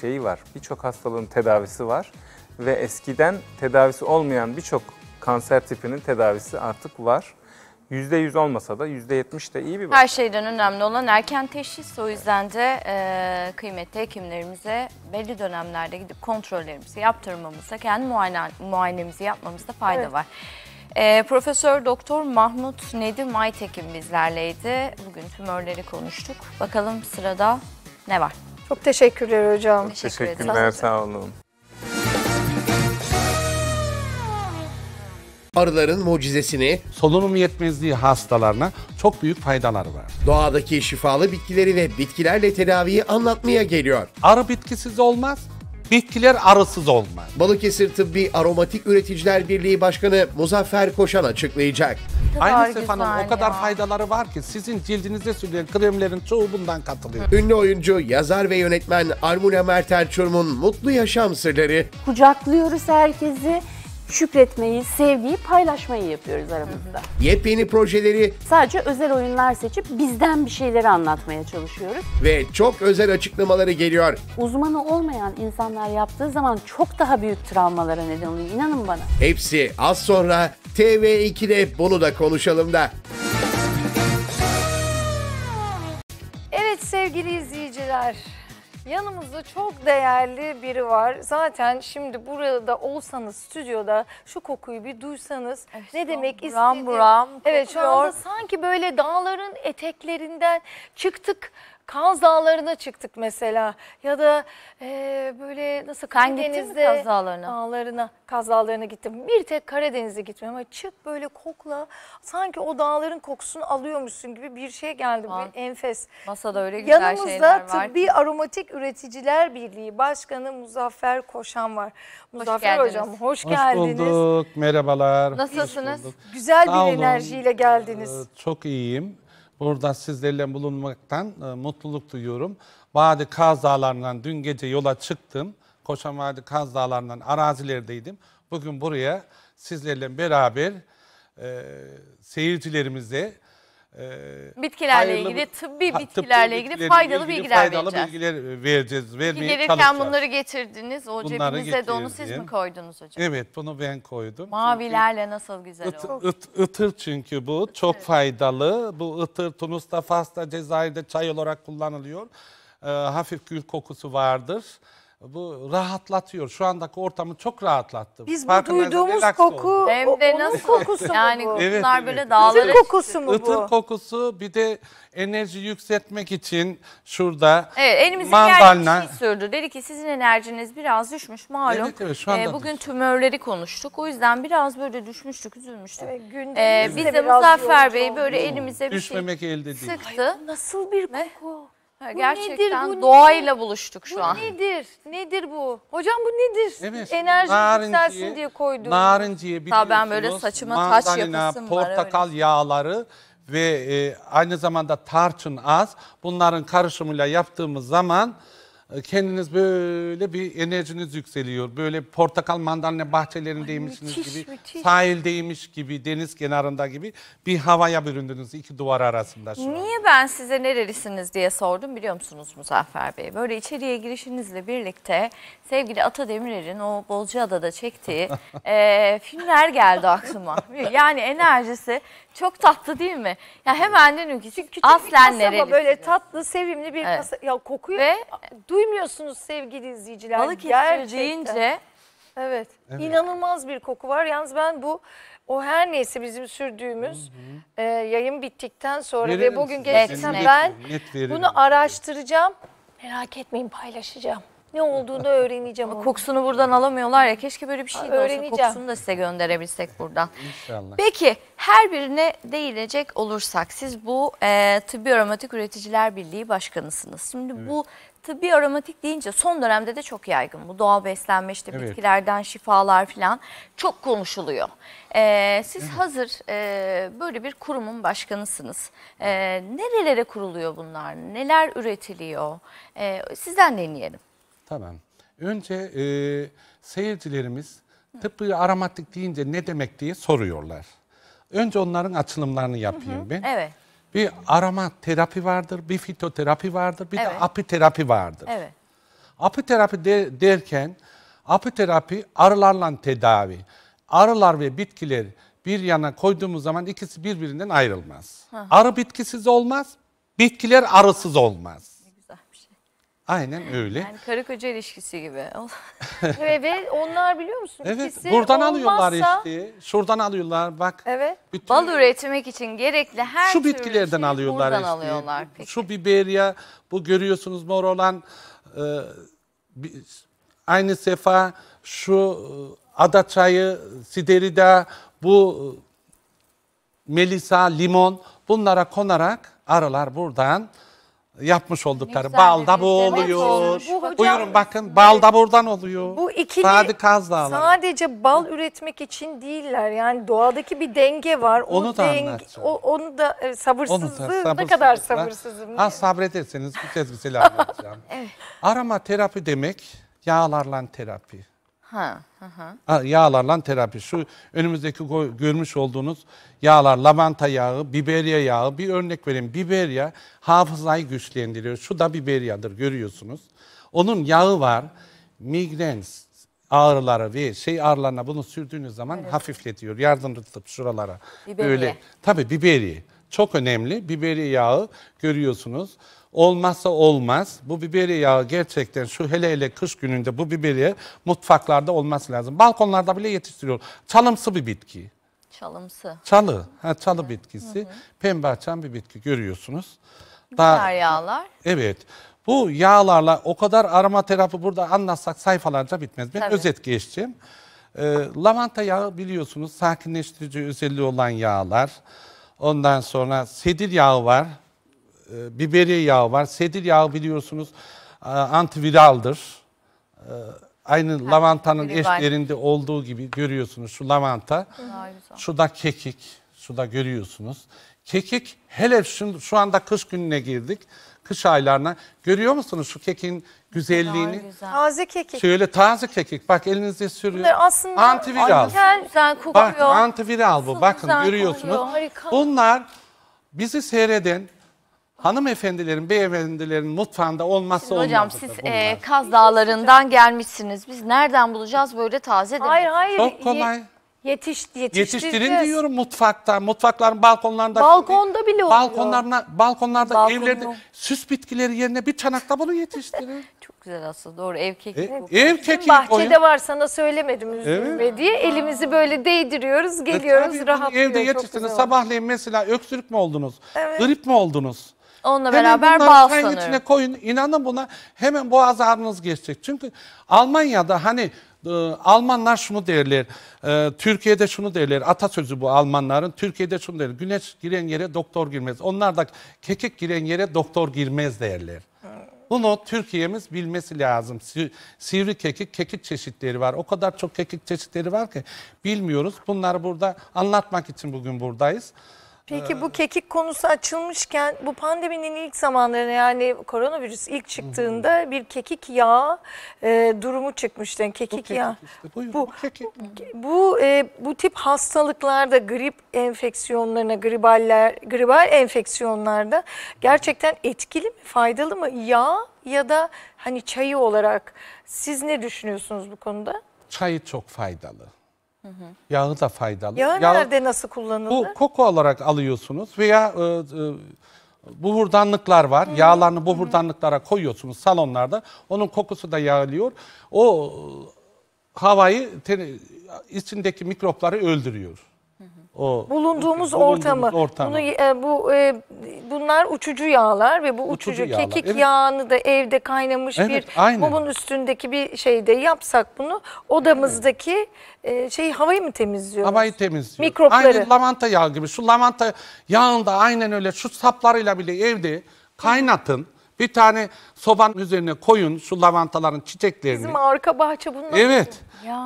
şeyi var, birçok hastalığın tedavisi var ve eskiden tedavisi olmayan birçok kanser tipinin tedavisi artık var. yüzde yüz olmasa da yüzde yetmiş de iyi bir bakım. Her şeyden önemli olan erken teşhis. O yüzden de e, kıymetli hekimlerimize belli dönemlerde gidip kontrollerimizi yaptırmamızda, kendi muayene, muayenemizi yapmamızda fayda evet. var. E, Profesör Doktor Mahmut Nedim Aytekin bizlerleydi. Bugün tümörleri konuştuk. Bakalım sırada ne var? Çok teşekkürler hocam. Teşekkür Teşekkürler, sağ olun. Arıların mucizesini, solunum yetmezliği hastalarına çok büyük faydalar var. Doğadaki şifalı bitkileri ve bitkilerle tedaviyi anlatmaya geliyor. Arı bitkisiz olmaz. Bitkiler arısız olmaz. Balıkesir Tıbbi Aromatik Üreticiler Birliği Başkanı Muzaffer Koşan açıklayacak. Aynı sefanın o kadar ya. Faydaları var ki sizin cildinize sürülen kremlerin çoğu bundan katılıyor. Ünlü oyuncu, yazar ve yönetmen Almula Merter Churm'un mutlu yaşam sırları. Kucaklıyoruz herkesi. şükretmeyi, sevgiyi, paylaşmayı yapıyoruz aramızda. Hı hı. Yepyeni projeleri, sadece özel oyunlar seçip bizden bir şeyleri anlatmaya çalışıyoruz. Ve çok özel açıklamaları geliyor. Uzmanı olmayan insanlar yaptığı zaman çok daha büyük travmalara neden oluyor, inanın bana. Hepsi az sonra T V iki'de bunu da konuşalım da. Evet sevgili izleyiciler, yanımızda çok değerli biri var. Zaten şimdi burada olsanız, stüdyoda şu kokuyu bir duysanız, evet, ne demek istediğim. Buram, evet, şu anda sanki böyle dağların eteklerinden çıktık. Kaz Dağları'na çıktık mesela, ya da e, böyle nasıl Karadeniz'de Kaz Dağları'na? Dağlarına, Kaz Dağları'na gittim. Bir tek Karadeniz'e gitmem ama çık böyle kokla, sanki o dağların kokusunu alıyormuşsun gibi bir şey geldi. Aa, bir enfes. Masada öyle güzel yanımızda şeyler var. Yanımızda Tıbbi Aromatik Üreticiler Birliği Başkanı Muzaffer Koşan var. Muzaffer hoş Hocam hoş geldiniz. Hoş bulduk, merhabalar. Nasılsınız? Bulduk. Güzel Sağ bir olun. enerjiyle geldiniz. Ee, çok iyiyim. Burada sizlerle bulunmaktan e, mutluluk duyuyorum. Vadi Kaz Dağları'ndan dün gece yola çıktım. Koşan Vadi Kaz Dağları'ndan arazilerdeydim. Bugün buraya sizlerle beraber e, seyircilerimize e, bitkilerle hayırlı, ilgili, tıbbi ha, bitkilerle tıbbi ilgili faydalı ilgili, bilgiler faydalı vereceğiz. bilgiler vereceğiz. Vermeye gelirken çalışacağız. Bunları getirdiniz. O bunları cebinize de onu siz mi koydunuz hocam? Evet, bunu ben koydum. Mavilerle çünkü nasıl güzel it, oldu. It, itır çünkü bu. Itır. Çok faydalı. Bu ıtır Tunus'ta, Fas'ta, Cezayir'de çay olarak kullanılıyor. E, hafif gül kokusu vardır. Bu rahatlatıyor. Şu andaki ortamı çok rahatlattı. Biz bu duyduğumuz koku, hem de nasıl kokusu yani bu? Evet, bunlar evet. böyle dağlara çıkıyor. Itır kokusu mu bu? Itır kokusu, bir de enerji yükseltmek için şurada evet, elimize mandalina bir şey sürdü. Dedi ki sizin enerjiniz biraz düşmüş malum. Evet, evet, şu anda e, bugün düştü. Tümörleri konuştuk. O yüzden biraz böyle düşmüştük, üzülmüştük. Evet, e, biz de Muzaffer Bey böyle elimize bir şey elde sıktı. Ay, nasıl bir koku? Ha, bu gerçekten nedir, bu doğayla nedir? buluştuk şu bu an. Bu nedir? Nedir bu? Hocam bu nedir? Evet, enerji yükselsin diye koydum. Narinciye biliyorsunuz. Ben böyle saçıma taç yapısım var. Portakal yağları ve e, aynı zamanda tarçın az. Bunların karışımıyla yaptığımız zaman e, kendiniz böyle bir enerjiniz yükseliyor. Böyle portakal mandalina bahçelerindeymişsiniz Ay, müthiş, gibi, müthiş. sahildeymiş gibi, deniz kenarında gibi bir havaya büründünüz iki duvar arasında şu an. Niye ben size nerelisiniz diye sordum biliyor musunuz Muzaffer Bey? Böyle içeriye girişinizle birlikte sevgili Ata Demirer'in o Bozcaada'da çektiği e, filmler geldi aklıma. Yani enerjisi çok tatlı değil mi? Ya hemen dedim ki küçük aslen nereli? Böyle tatlı, sevimli bir evet. kasa, ya kokuyu ve duymuyorsunuz sevgili izleyiciler. Balıkesir deyince evet, evet inanılmaz bir koku var. Yalnız ben bu o her neyse bizim sürdüğümüz hı hı. E, yayın bittikten sonra verelim ve bugün gerçekten ben net bunu araştıracağım. Merak etmeyin, paylaşacağım. Ne olduğunu öğreneceğim. Kokusunu buradan alamıyorlar ya, keşke böyle bir şey de olsa kokusunu da size gönderebilsek buradan. İnşallah. Peki her birine değinecek olursak siz bu e, Tıbbi Aromatik Üreticiler Birliği Başkanısınız. Şimdi evet. bu tıbbi aromatik deyince son dönemde de çok yaygın bu doğal beslenme işte evet. bitkilerden şifalar falan çok konuşuluyor. Ee, siz evet. hazır e, böyle bir kurumun başkanısınız. E, nerelere kuruluyor bunlar? Neler üretiliyor? E, sizden dinleyelim. Tamam. Önce e, seyircilerimiz tıbbi aromatik deyince ne demek diye soruyorlar. Önce onların açılımlarını yapayım hı hı. ben. Evet. Bir aroma terapi vardır, bir fitoterapi vardır, bir evet. de apiterapi vardır. Evet. Apiterapi de, derken, apiterapi arılarla tedavi. Arılar ve bitkiler bir yana koyduğumuz zaman ikisi birbirinden ayrılmaz. Hı. Arı bitkisiz olmaz, bitkiler arısız olmaz. Aynen öyle. Yani karı koca ilişkisi gibi. ve, ve onlar biliyor musun? Evet, İkisi buradan olmazsa... alıyorlar işte. Şuradan alıyorlar bak. Evet. Bütün... Bal üretmek için gerekli her şu bitkilerden alıyorlar buradan işte. alıyorlar. Peki. Şu biberiya, bu görüyorsunuz mor olan e, aynı sefa şu adaçayı, siderida, bu melisa, limon bunlara konarak arılar buradan yapmış oldukları. Balda bu oluyor. Bu, buyurun bakın balda buradan oluyor. Bu ikili sadece bal üretmek için değiller. Yani doğadaki bir denge var. Onu, onu da denge, o, onu da e, sabırsızlığı onu da, ne kadar sabırsızım. Ha, sabrederseniz bir tez bir şeyler anlatacağım. evet. Aroma terapi demek yağlarla terapi. Ha, ha. Yağlarla terapi. Şu önümüzdeki görmüş olduğunuz yağlar, lavanta yağı, biberiye yağı. Bir örnek vereyim. Biberiye hafızayı güçlendiriyor. Şu da biberiyadır, görüyorsunuz. Onun yağı var. Migren ağrıları ve şey ağrılarına bunu sürdüğünüz zaman evet, hafifletiyor. Yardımcı şuralara. Biberiye. Böyle. Tabii biberiye. Çok önemli. Biberiye yağı görüyorsunuz. Olmazsa olmaz. Bu biberiye yağı gerçekten şu hele hele kış gününde bu biberiye mutfaklarda olması lazım. Balkonlarda bile yetiştiriyor. Çalımsı bir bitki. Çalımsı. Çalı. Ha, çalı evet, bitkisi. Hı hı. Pembe açan bir bitki görüyorsunuz. Diğer yağlar. Evet. Bu yağlarla o kadar aromaterapi burada anlatsak sayfalarca bitmez. Ben Tabii. özet geçeceğim. Ee, lavanta yağı biliyorsunuz sakinleştirici özelliği olan yağlar. Ondan sonra sedir yağı var. Biberiye yağı var. Sedir yağı biliyorsunuz antiviraldır. Aynı ha, lavantanın eşlerinde olduğu gibi görüyorsunuz şu lavanta. Şu da kekik. Şu da görüyorsunuz. Kekik hele şu, şu anda kış gününe girdik. Kış aylarına. Görüyor musunuz şu kekin güzelliğini? Güzel. Taze kekik. Şöyle taze kekik. Bak elinizde sürüyor. Bunlar aslında antiviral. Güzel kokuyor. Bak antiviral bu. Nasıl bakın görüyorsunuz. Bunlar bizi seyreden hanımefendilerin, beyefendilerin mutfağında olmazsa olmaz. Hocam siz e, Kaz Dağları'ndan gelmişsiniz. Biz nereden bulacağız böyle taze? Hayır hayır. Çok kolay. Yetiş, yetiştirin diyorum mutfakta, mutfakların balkonlarında. Balkonda bile oluyor. Balkonlarına, balkonlarda, Balkonlu. evlerde süs bitkileri yerine bir çanakta bunu yetiştirin. Çok güzel aslında doğru ev kekik. E, ev kekik. Bahçede oyun. var sana söylemedim üzülme evet. diye elimizi böyle değdiriyoruz, geliyoruz e, rahatlıyor. Evde yetiştirin sabahleyin mesela öksürük mü oldunuz, evet. grip mi oldunuz? Onunla hemen beraber bal sanırım. Hemen içine koyun, inanın buna hemen boğaz ağrınız geçecek. Çünkü Almanya'da hani e, Almanlar şunu derler, e, Türkiye'de şunu derler, atasözü bu Almanların, Türkiye'de şunu derler, güneş giren yere doktor girmez. Onlar da kekik giren yere doktor girmez derler. Bunu Türkiye'miz bilmesi lazım. Sivri kekik, kekik çeşitleri var. O kadar çok kekik çeşitleri var ki bilmiyoruz. Bunları burada anlatmak için bugün buradayız. Peki bu kekik konusu açılmışken bu pandeminin ilk zamanlarında yani koronavirüs ilk çıktığında bir kekik yağı e, durumu çıkmıştı. Yani kekik, kekik yağı. Işte, buyurun, bu kekik. Bu, e, bu tip hastalıklarda grip enfeksiyonlarına, griballer, gribal enfeksiyonlarda gerçekten etkili mi, faydalı mı yağ ya da hani çayı olarak siz ne düşünüyorsunuz bu konuda? Çayı çok faydalı. Hı hı. Yağı da faydalı. Yağı Yağ, nerede nasıl kullanılır? Bu koku olarak alıyorsunuz veya e, e, buhurdanlıklar var. Hı hı. Yağlarını buhurdanlıklara koyuyorsunuz salonlarda. Onun kokusu da yağlıyor. O havayı teni, içindeki mikropları öldürüyor. Hı hı. O bulunduğumuz, o, ortamı, bulunduğumuz ortamı. Bunu, e, bu e, bunlar uçucu yağlar ve bu uçucu, uçucu kekik evet. yağını da evde kaynamış evet, bir aynen. mumun üstündeki bir şeyde yapsak bunu odamızdaki evet. şey havayı mı temizliyoruz? Havayı temizliyor. Mikropları. Aynı lavanta yağı gibi. Şu lavanta yağında aynen öyle şu saplarıyla bile evde kaynatın. Bir tane sobanın üzerine koyun şu lavantaların çiçeklerini. Bizim arka bahçe bunlar. Evet.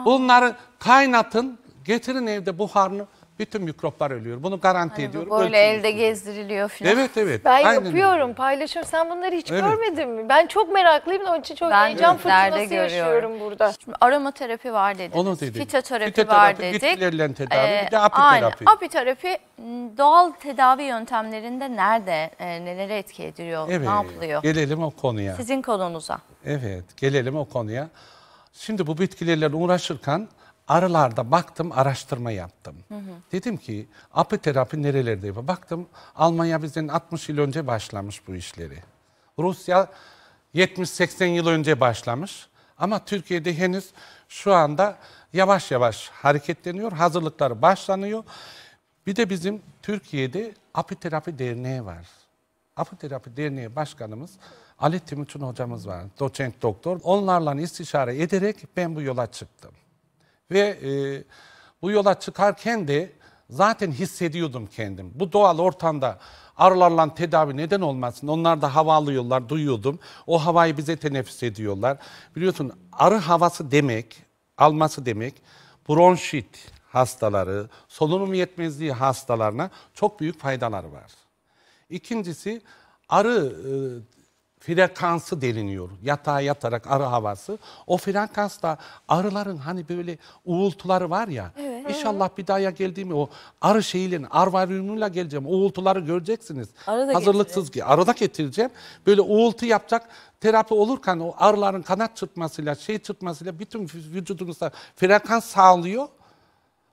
Bunları kaynatın, getirin evde buharını. Bütün mikroplar ölüyor. Bunu garanti hani ediyorum. Böyle ölçüm elde ölçüm. gezdiriliyor falan. Evet evet. Ben Aynen yapıyorum, öyle. paylaşıyorum. Sen bunları hiç evet. görmedin mi? Ben çok meraklıyım. Onun için çok heyecan fırtınası yaşıyorum burada. Şimdi aromaterapi var dediniz. Onu dedik. Fitoterapi, Fitoterapi var dedik. Bitkilerle tedavi. Ee, bir de apiterapi. Aynen. Apiterapi doğal tedavi yöntemlerinde nerede, e, nelere etki ediyor, evet, ne yapılıyor? Gelelim o konuya. Sizin konunuza. Evet, gelelim o konuya. Şimdi bu bitkilerle uğraşırken arılarda baktım, araştırma yaptım. Hı hı. Dedim ki apiterapi nerelerde yapıyor? Baktım Almanya bizden altmış yıl önce başlamış bu işleri. Rusya yetmiş seksen yıl önce başlamış. Ama Türkiye'de henüz şu anda yavaş yavaş hareketleniyor. Hazırlıkları başlanıyor. Bir de bizim Türkiye'de Apiterapi Derneği var. Apiterapi Derneği Başkanımız Ali Timuçin hocamız var. Doçent doktor. Onlarla istişare ederek ben bu yola çıktım. Ve e, bu yola çıkarken de zaten hissediyordum kendim. Bu doğal ortamda arılarla tedavi neden olmasın? Onlar da hava alıyorlar, duyuyordum. O havayı bize teneffüs ediyorlar. Biliyorsun arı havası demek, alması demek bronşit hastaları, solunum yetmezliği hastalarına çok büyük faydalar var. İkincisi arı e, frekansı deliniyor. Yatağa yatarak arı havası. O frekansta arıların hani böyle uğultuları var ya. Evet. İnşallah bir daha geldiğimi o arı şeylerin, arvaryumuyla geleceğim. Uğultuları göreceksiniz. Hazırlıksız ki arada getireceğim. Böyle uğultu yapacak. Terapi olurken o arıların kanat çırpmasıyla, şey çırpmasıyla bütün vücudunuzda frekans sağlıyor.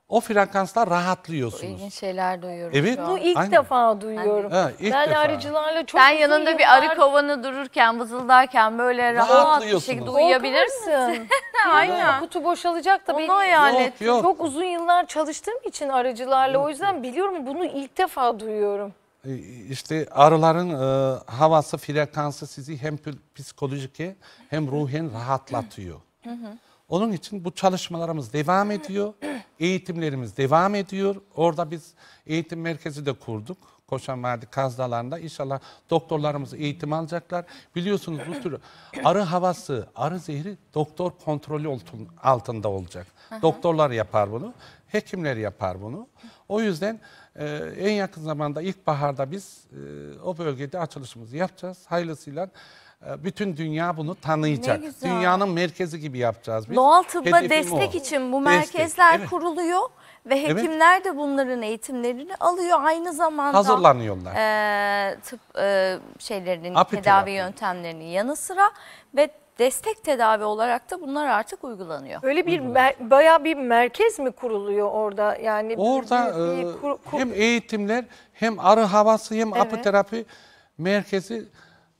O frekansla rahatlıyorsunuz. İlginç şeyler duyuyorum. Evet. Bu ilk Aynen. defa duyuyorum. Ben, evet, ben defa. arıcılarla çok Ben yanında yıllar... bir arı kovanı dururken, vızıldarken böyle rahat bir şekilde uyuyabilirsin. Aynen. Kutu boşalacak tabii. Onu hayal et. Yok, yok. Çok uzun yıllar çalıştığım için arıcılarla yok, o yüzden yok. biliyorum, bunu ilk defa duyuyorum. İşte arıların e, havası, frekansı sizi hem psikolojik hem ruhen rahatlatıyor. Hı hı. Onun için bu çalışmalarımız devam ediyor. Eğitimlerimiz devam ediyor. Orada biz eğitim merkezi de kurduk. Koşan Vadi Kaz Dağları'nda. İnşallah doktorlarımız eğitim alacaklar. Biliyorsunuz bu tür arı havası, arı zehri doktor kontrolü altında olacak. Aha. Doktorlar yapar bunu. Hekimler yapar bunu. O yüzden e, en yakın zamanda ilkbaharda biz e, o bölgede açılışımızı yapacağız. Hayırlısıyla. Bütün dünya bunu tanıyacak. Dünyanın merkezi gibi yapacağız biz. Doğal tıbba Hedefim destek o. için bu merkezler destek. kuruluyor evet. ve hekimler evet. de bunların eğitimlerini alıyor. Aynı zamanda hazırlanıyorlar. E, tıp e, şeylerinin Api tedavi terapi. yöntemlerinin yanı sıra ve destek tedavi olarak da bunlar artık uygulanıyor. Öyle bir bayağı bir merkez mi kuruluyor orada? Yani orada bir, bir, bir kur, kur... hem eğitimler hem arı havası hem evet. apiterapi merkezi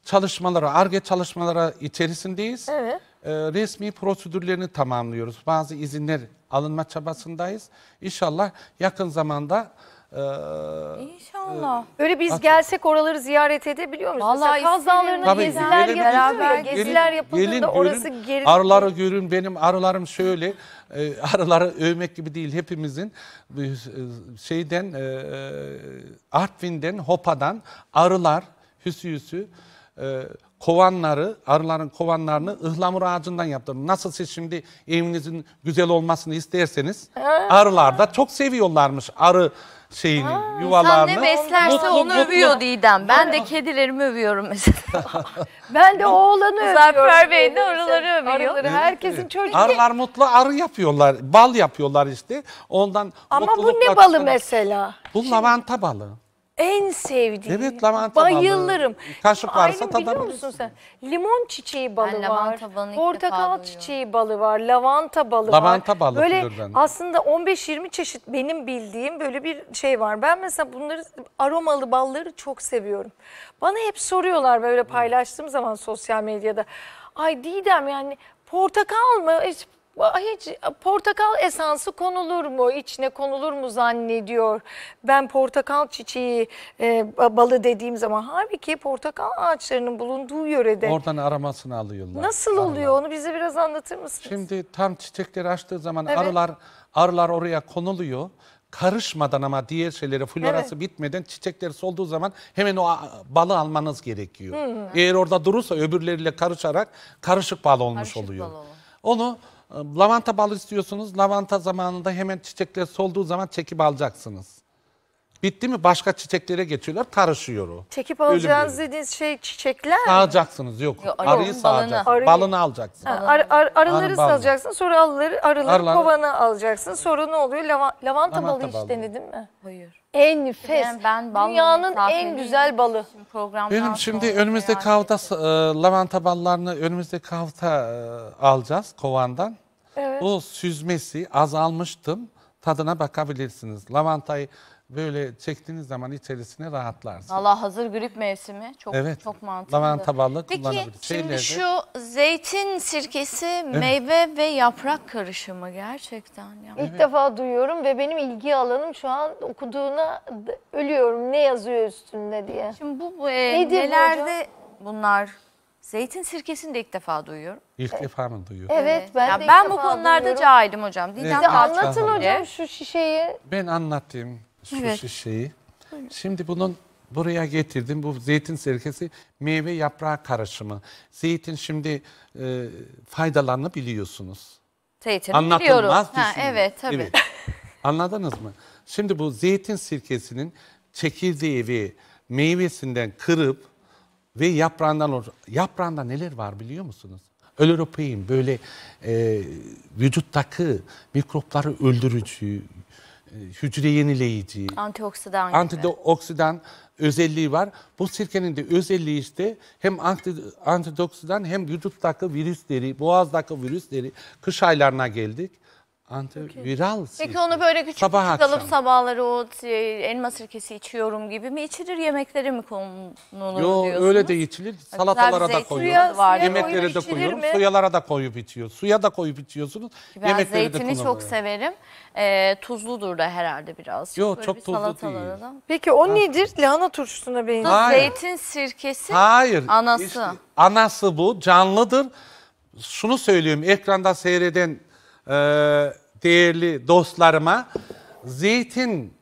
çalışmalara, ARGE çalışmalara içerisindeyiz. Evet. E, resmi prosedürlerini tamamlıyoruz. Bazı izinler alınma çabasındayız. İnşallah yakın zamanda e, İnşallah. E, Öyle biz gelsek oraları ziyaret edebiliyor muyuz? Vallahi Kaz Dağları'na geziler yapılıyor. Geziler yapıldığında orası geri... Arıları görün, benim arılarım şöyle. E, arıları övmek gibi değil, hepimizin şeyden e, Artvin'den, Hopa'dan arılar, hüsüyüsü, kovanları, arıların kovanlarını ıhlamur ağacından yaptım. Nasıl siz şimdi evinizin güzel olmasını isterseniz arılar da çok seviyorlarmış arı şeyini, ha, yuvalarını. Sen ne beslerse mutlu, onu mutlu. övüyor Didem. Ben de kedilerimi övüyorum mesela. Ben de oğlanı övüyorum. Muzaffer Bey de arıları övüyor. Arıları, herkesin çocuğu. Arılar mutlu, arı yapıyorlar. Bal yapıyorlar işte. Ondan Ama bu ne balı çıkan... mesela? Bu şimdi... lavanta balı. En sevdiğim, evet, bayılırım. Kaşık varsa tadabilirsin. Limon çiçeği balı var, portakal çiçeği balı var, lavanta balı lavanta var. Balı böyle aslında on beş yirmi çeşit benim bildiğim böyle bir şey var. Ben mesela bunları, aromalı balları çok seviyorum. Bana hep soruyorlar böyle paylaştığım zaman sosyal medyada. Ay Didem, yani portakal mı? Hiç, Hiç portakal esansı konulur mu, içine konulur mu zannediyor. Ben portakal çiçeği e, balı dediğim zaman, halbuki portakal ağaçlarının bulunduğu yörede. Oradan aramasını alıyorlar. Nasıl arılar. oluyor, onu bize biraz anlatır mısınız? Şimdi tam çiçekleri açtığı zaman evet. arılar, arılar oraya konuluyor. Karışmadan ama diğer şeylere, florası evet. bitmeden, çiçekleri solduğu zaman hemen o balı almanız gerekiyor. Hı hı. Eğer orada durursa öbürleriyle karışarak karışık bal olmuş karışık oluyor. Bal olur. Onu... Lavanta balı istiyorsunuz. Lavanta zamanında hemen çiçekler solduğu zaman çekip alacaksınız. Bitti mi? Başka çiçeklere geçiyorlar. Karışıyor o. Çekip alacağız dediğiniz şey çiçekler mi? Sağacaksınız. Yok. yok arıyı sağacaksınız. Balını, balını alacaksınız. Ha, ar, ar, arıları sağacaksınız. Sonra arıları, arıları, arıları kovanı alacaksınız. Sonra ne oluyor? Lava, lavanta, lavanta balı hiç balı. denedin mi? Hayır. Enfes. Yani ben Dünyanın en güzel balı. Benim şimdi önümüzdeki hafta e, lavanta ballarını önümüzdeki hafta e, alacağız kovandan. Evet. O süzmesi azalmıştım. Tadına bakabilirsiniz. Lavantayı böyle çektiğiniz zaman içerisine rahatlarsınız. Allah, hazır grip mevsimi. Çok evet. çok mantıklı. Lavanta ballı kullanabilirsiniz. Peki şimdi Şeylerde... şu zeytin sirkesi, evet. meyve ve yaprak karışımı gerçekten. Yani. İlk evet. defa duyuyorum ve benim ilgi alanım şu an, okuduğuna ölüyorum. Ne yazıyor üstünde diye. Şimdi bu, bu e, Nedir nelerde bu bunlar? Zeytin sirkesini de ilk defa duyuyorum. İlk evet. defa mı duyuyorum? Evet, ben yani de Ben bu konularda duyuyorum. cahilim hocam. Didem, evet, anlatın hocam diye. şu şişeyi. Ben anlatayım. Şu evet. şişeyi. Şimdi bunun buraya getirdim. Bu zeytin sirkesi, meyve yaprağı karışımı. Zeytin şimdi e, faydalarını biliyorsunuz. Zeytini biliyoruz. Ha, evet, tabii. Evet. Anladınız mı? Şimdi bu zeytin sirkesinin çekirdeği ve meyvesinden kırıp Ve yaprağından olur. Yaprağında neler var biliyor musunuz? Öleropein, böyle e, vücuttaki mikropları öldürücü, e, hücre yenileyici, antioksidan, antioksidan özelliği var. Bu sirkenin de özelliği işte hem antioksidan hem vücuttaki virüsleri, boğazdaki virüsleri, kış aylarına geldik. Antiviral sirke. Peki onu böyle küçük sabah küçük akşam alıp sabahları o elma sirkesi içiyorum gibi mi içilir, yemeklere mi konulur diyorsunuz? Yok, öyle de içilir. Salatalara da koyuyoruz, yemeklere de koyuyorum, suyalara da koyup içiyoruz. Suya da koyup içiyorsunuz, ben yemeklere de koyuyoruz. Zeytini çok severim. E, tuzludur da herhalde biraz. Yok, çok bir tuzlu değil. Da. Peki o ha. nedir? Lahana turşusuna benziyor. Zeytin sirkesi Hayır. anası. İşte, anası bu, canlıdır. Şunu söyleyeyim, ekranda seyreden değerli dostlarıma, zeytin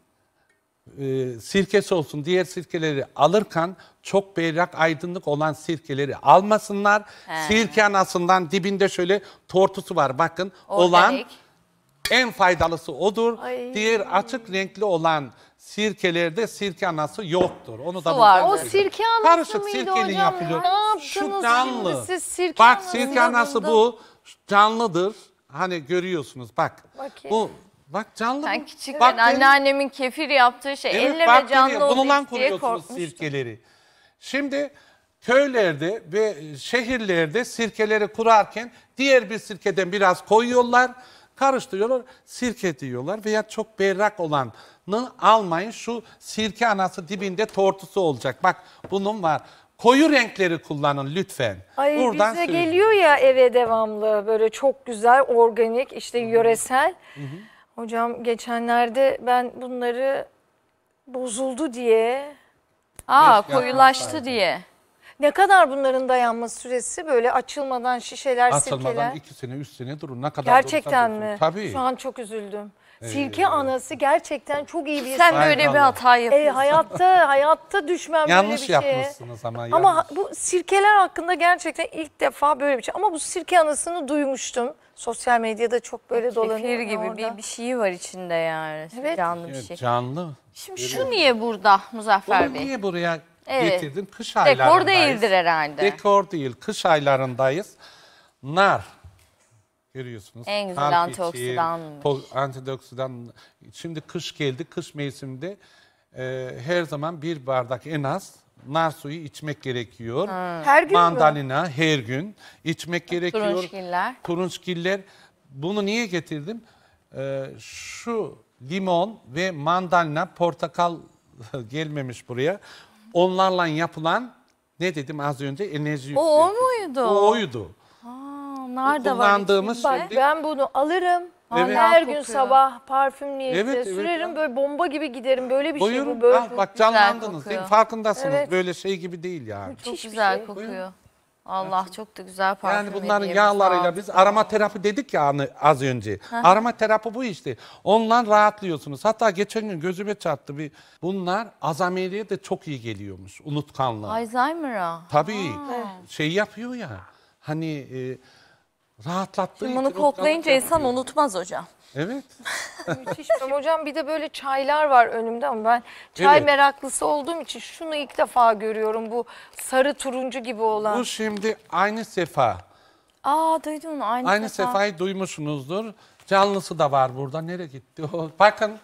e, sirkesi olsun, diğer sirkeleri alırken çok berrak, aydınlık olan sirkeleri almasınlar. He. Sirke anasından dibinde şöyle tortusu var, bakın. Organik. Olan en faydalısı odur. Ay. Diğer açık renkli olan sirkelerde sirke anası yoktur. Onu da var. O sirke anası karışık mıydı sirkenin hocam? Yapılıyor. Ne yaptınız şimdi siz sirke Bak anası sirke anası bu, canlıdır. Hani görüyorsunuz bak. Bakayım. Bu bak canlı. Ben küçükken bak, anneannemin kefir yaptığı şey, evet, elle ve canlı olduğu diye korkmuştum. Sirkeleri. Şimdi köylerde ve şehirlerde sirkeleri kurarken diğer bir sirkeden biraz koyuyorlar, karıştırıyorlar, sirke diyorlar veya çok berrak olanı almayın. Şu sirke anası dibinde tortusu olacak. Bak bunun var. Koyu renkleri kullanın lütfen. Ay, buradan bize söyleyeyim. Geliyor ya eve devamlı böyle çok güzel, organik, işte Hı-hı. yöresel. Hı-hı. Hocam geçenlerde ben bunları bozuldu diye. Aa, Eşya koyulaştı vardı. Diye. Ne kadar bunların dayanma süresi, böyle açılmadan şişeler, açılmadan sirkeler? Açılmadan iki sene, üç sene durun. Ne kadar gerçekten mi? Durursun. Tabii. Şu an çok üzüldüm. Sirke ee, anası gerçekten çok iyi bir... Sen böyle bir hata yapıyorsun. E, hayatta, hayatta düşmem böyle bir şeye. Yanlış yapmışsınız ama. Ama yanlış. Bu sirkeler hakkında gerçekten ilk defa böyle bir şey. Ama bu sirke anasını duymuştum. Sosyal medyada çok böyle dolanıyor. Kefir gibi bir, bir şey var içinde yani. Evet. Canlı bir şey. Evet, canlı. Şimdi evet. Şu niye burada Muzaffer Bunu Bey? Niye buraya evet. getirdin? Kış aylarındayız. Dekor değildir herhalde. Dekor değil. Kış aylarındayız. Nar. Görüyorsunuz. En güzel antioksidanmış. Antioksidan. Şimdi kış geldi. Kış mevsiminde e, her zaman bir bardak en az nar suyu içmek gerekiyor. Hmm. Her gün Mandalina mi? Her gün içmek gerekiyor. Turunçgiller. Turunçgiller. Bunu niye getirdim? E, şu limon ve mandalina, portakal gelmemiş buraya. Onlarla yapılan ne dedim az önce? Enerji yükseltti. O muydu? O oydu. Nar da kullandığımız var. Bak, ben bunu alırım. Evet. Her gün sabah parfüm niyetine evet, sürerim. Evet. Böyle bomba gibi giderim. Böyle bir Buyurun. Şey bu. Böyle ah, bak canlandınız. Değil mi? Farkındasınız. Evet. Böyle şey gibi değil yani. Çok güzel şey. Kokuyor. Buyurun. Allah evet. Çok da güzel parfüm. Yani bunların yağlarıyla biz aroma terapi dedik ya az önce. Heh. Aroma terapi bu işte. Ondan rahatlıyorsunuz. Hatta geçen gün gözüme çarptı bir. Bunlar azameliğe de çok iyi geliyormuş. Unutkanlığa. Alzheimer'a. Tabii. Aa. Şey yapıyor ya. Hani... E, rahatlattı. Bunu koklayınca insan unutmaz hocam. Evet. Müthiş. Hocam bir de böyle çaylar var önümde ama ben çay evet. meraklısı olduğum için şunu ilk defa görüyorum. Bu sarı turuncu gibi olan. Bu şimdi aynı sefa. Aa duydun aynı, aynı sefa. Sefayı duymuşsunuzdur. Canlısı da var burada. Nereye gitti o? Bakın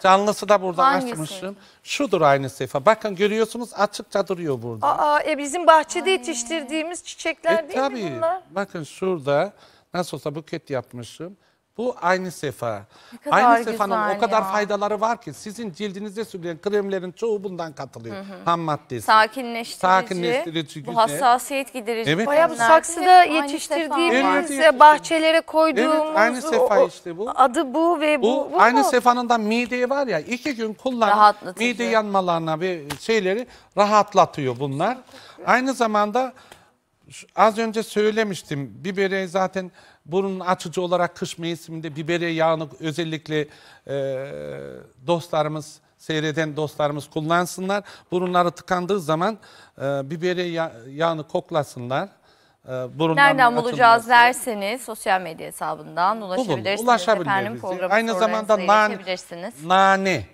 canlısı da burada. Hangisi? Açmışım. Şudur aynı sefa. Bakın görüyorsunuz açıkça duruyor burada. Aa e, bizim bahçede Ay. Yetiştirdiğimiz çiçekler e, değil tabii. mi bunlar? Bakın şurada nasıl olsa buket yapmışım. Bu aynı sefa. Aynı sefanın o kadar ya. Faydaları var ki sizin cildinize sürülen kremlerin çoğu bundan katılıyor. Hı hı. Ham maddesi. Sakinleştirici. Sakinleştirici. Bu hassasiyet giderici. Evet, bayağı bu saksıda yetiştirdiğimiz evet, bahçelere koyduğumuz evet, aynı sefa işte bu. Adı bu ve bu. Bu, bu aynı mu? Sefanın da mideye var ya, iki gün kullan mide yanmalarına ve şeyleri rahatlatıyor bunlar. Aynı zamanda az önce söylemiştim, biberi zaten burun açıcı olarak kış mevsiminde biberi yağını özellikle e, dostlarımız, seyreden dostlarımız kullansınlar. Burunları tıkandığı zaman e, biberi yağ, yağını koklasınlar. E, Nereden bulacağız derseniz sosyal medya hesabından ulaşabilirsiniz. Bulun, ulaşabilirsiniz. Efendim, aynı zamanda nane, nane,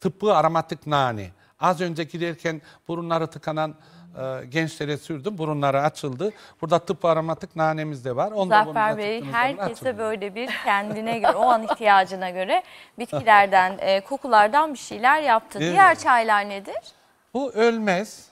tıbbi aromatik nane. Az önce girerken burunları tıkanan e, gençlere sürdüm. Burunları açıldı. Burada tıp aromatik nanemiz de var. Muzaffer Bey, herkese böyle bir kendine göre, o an ihtiyacına göre bitkilerden, e, kokulardan bir şeyler yaptı. Değil Diğer mi? Çaylar nedir? Bu ölmez.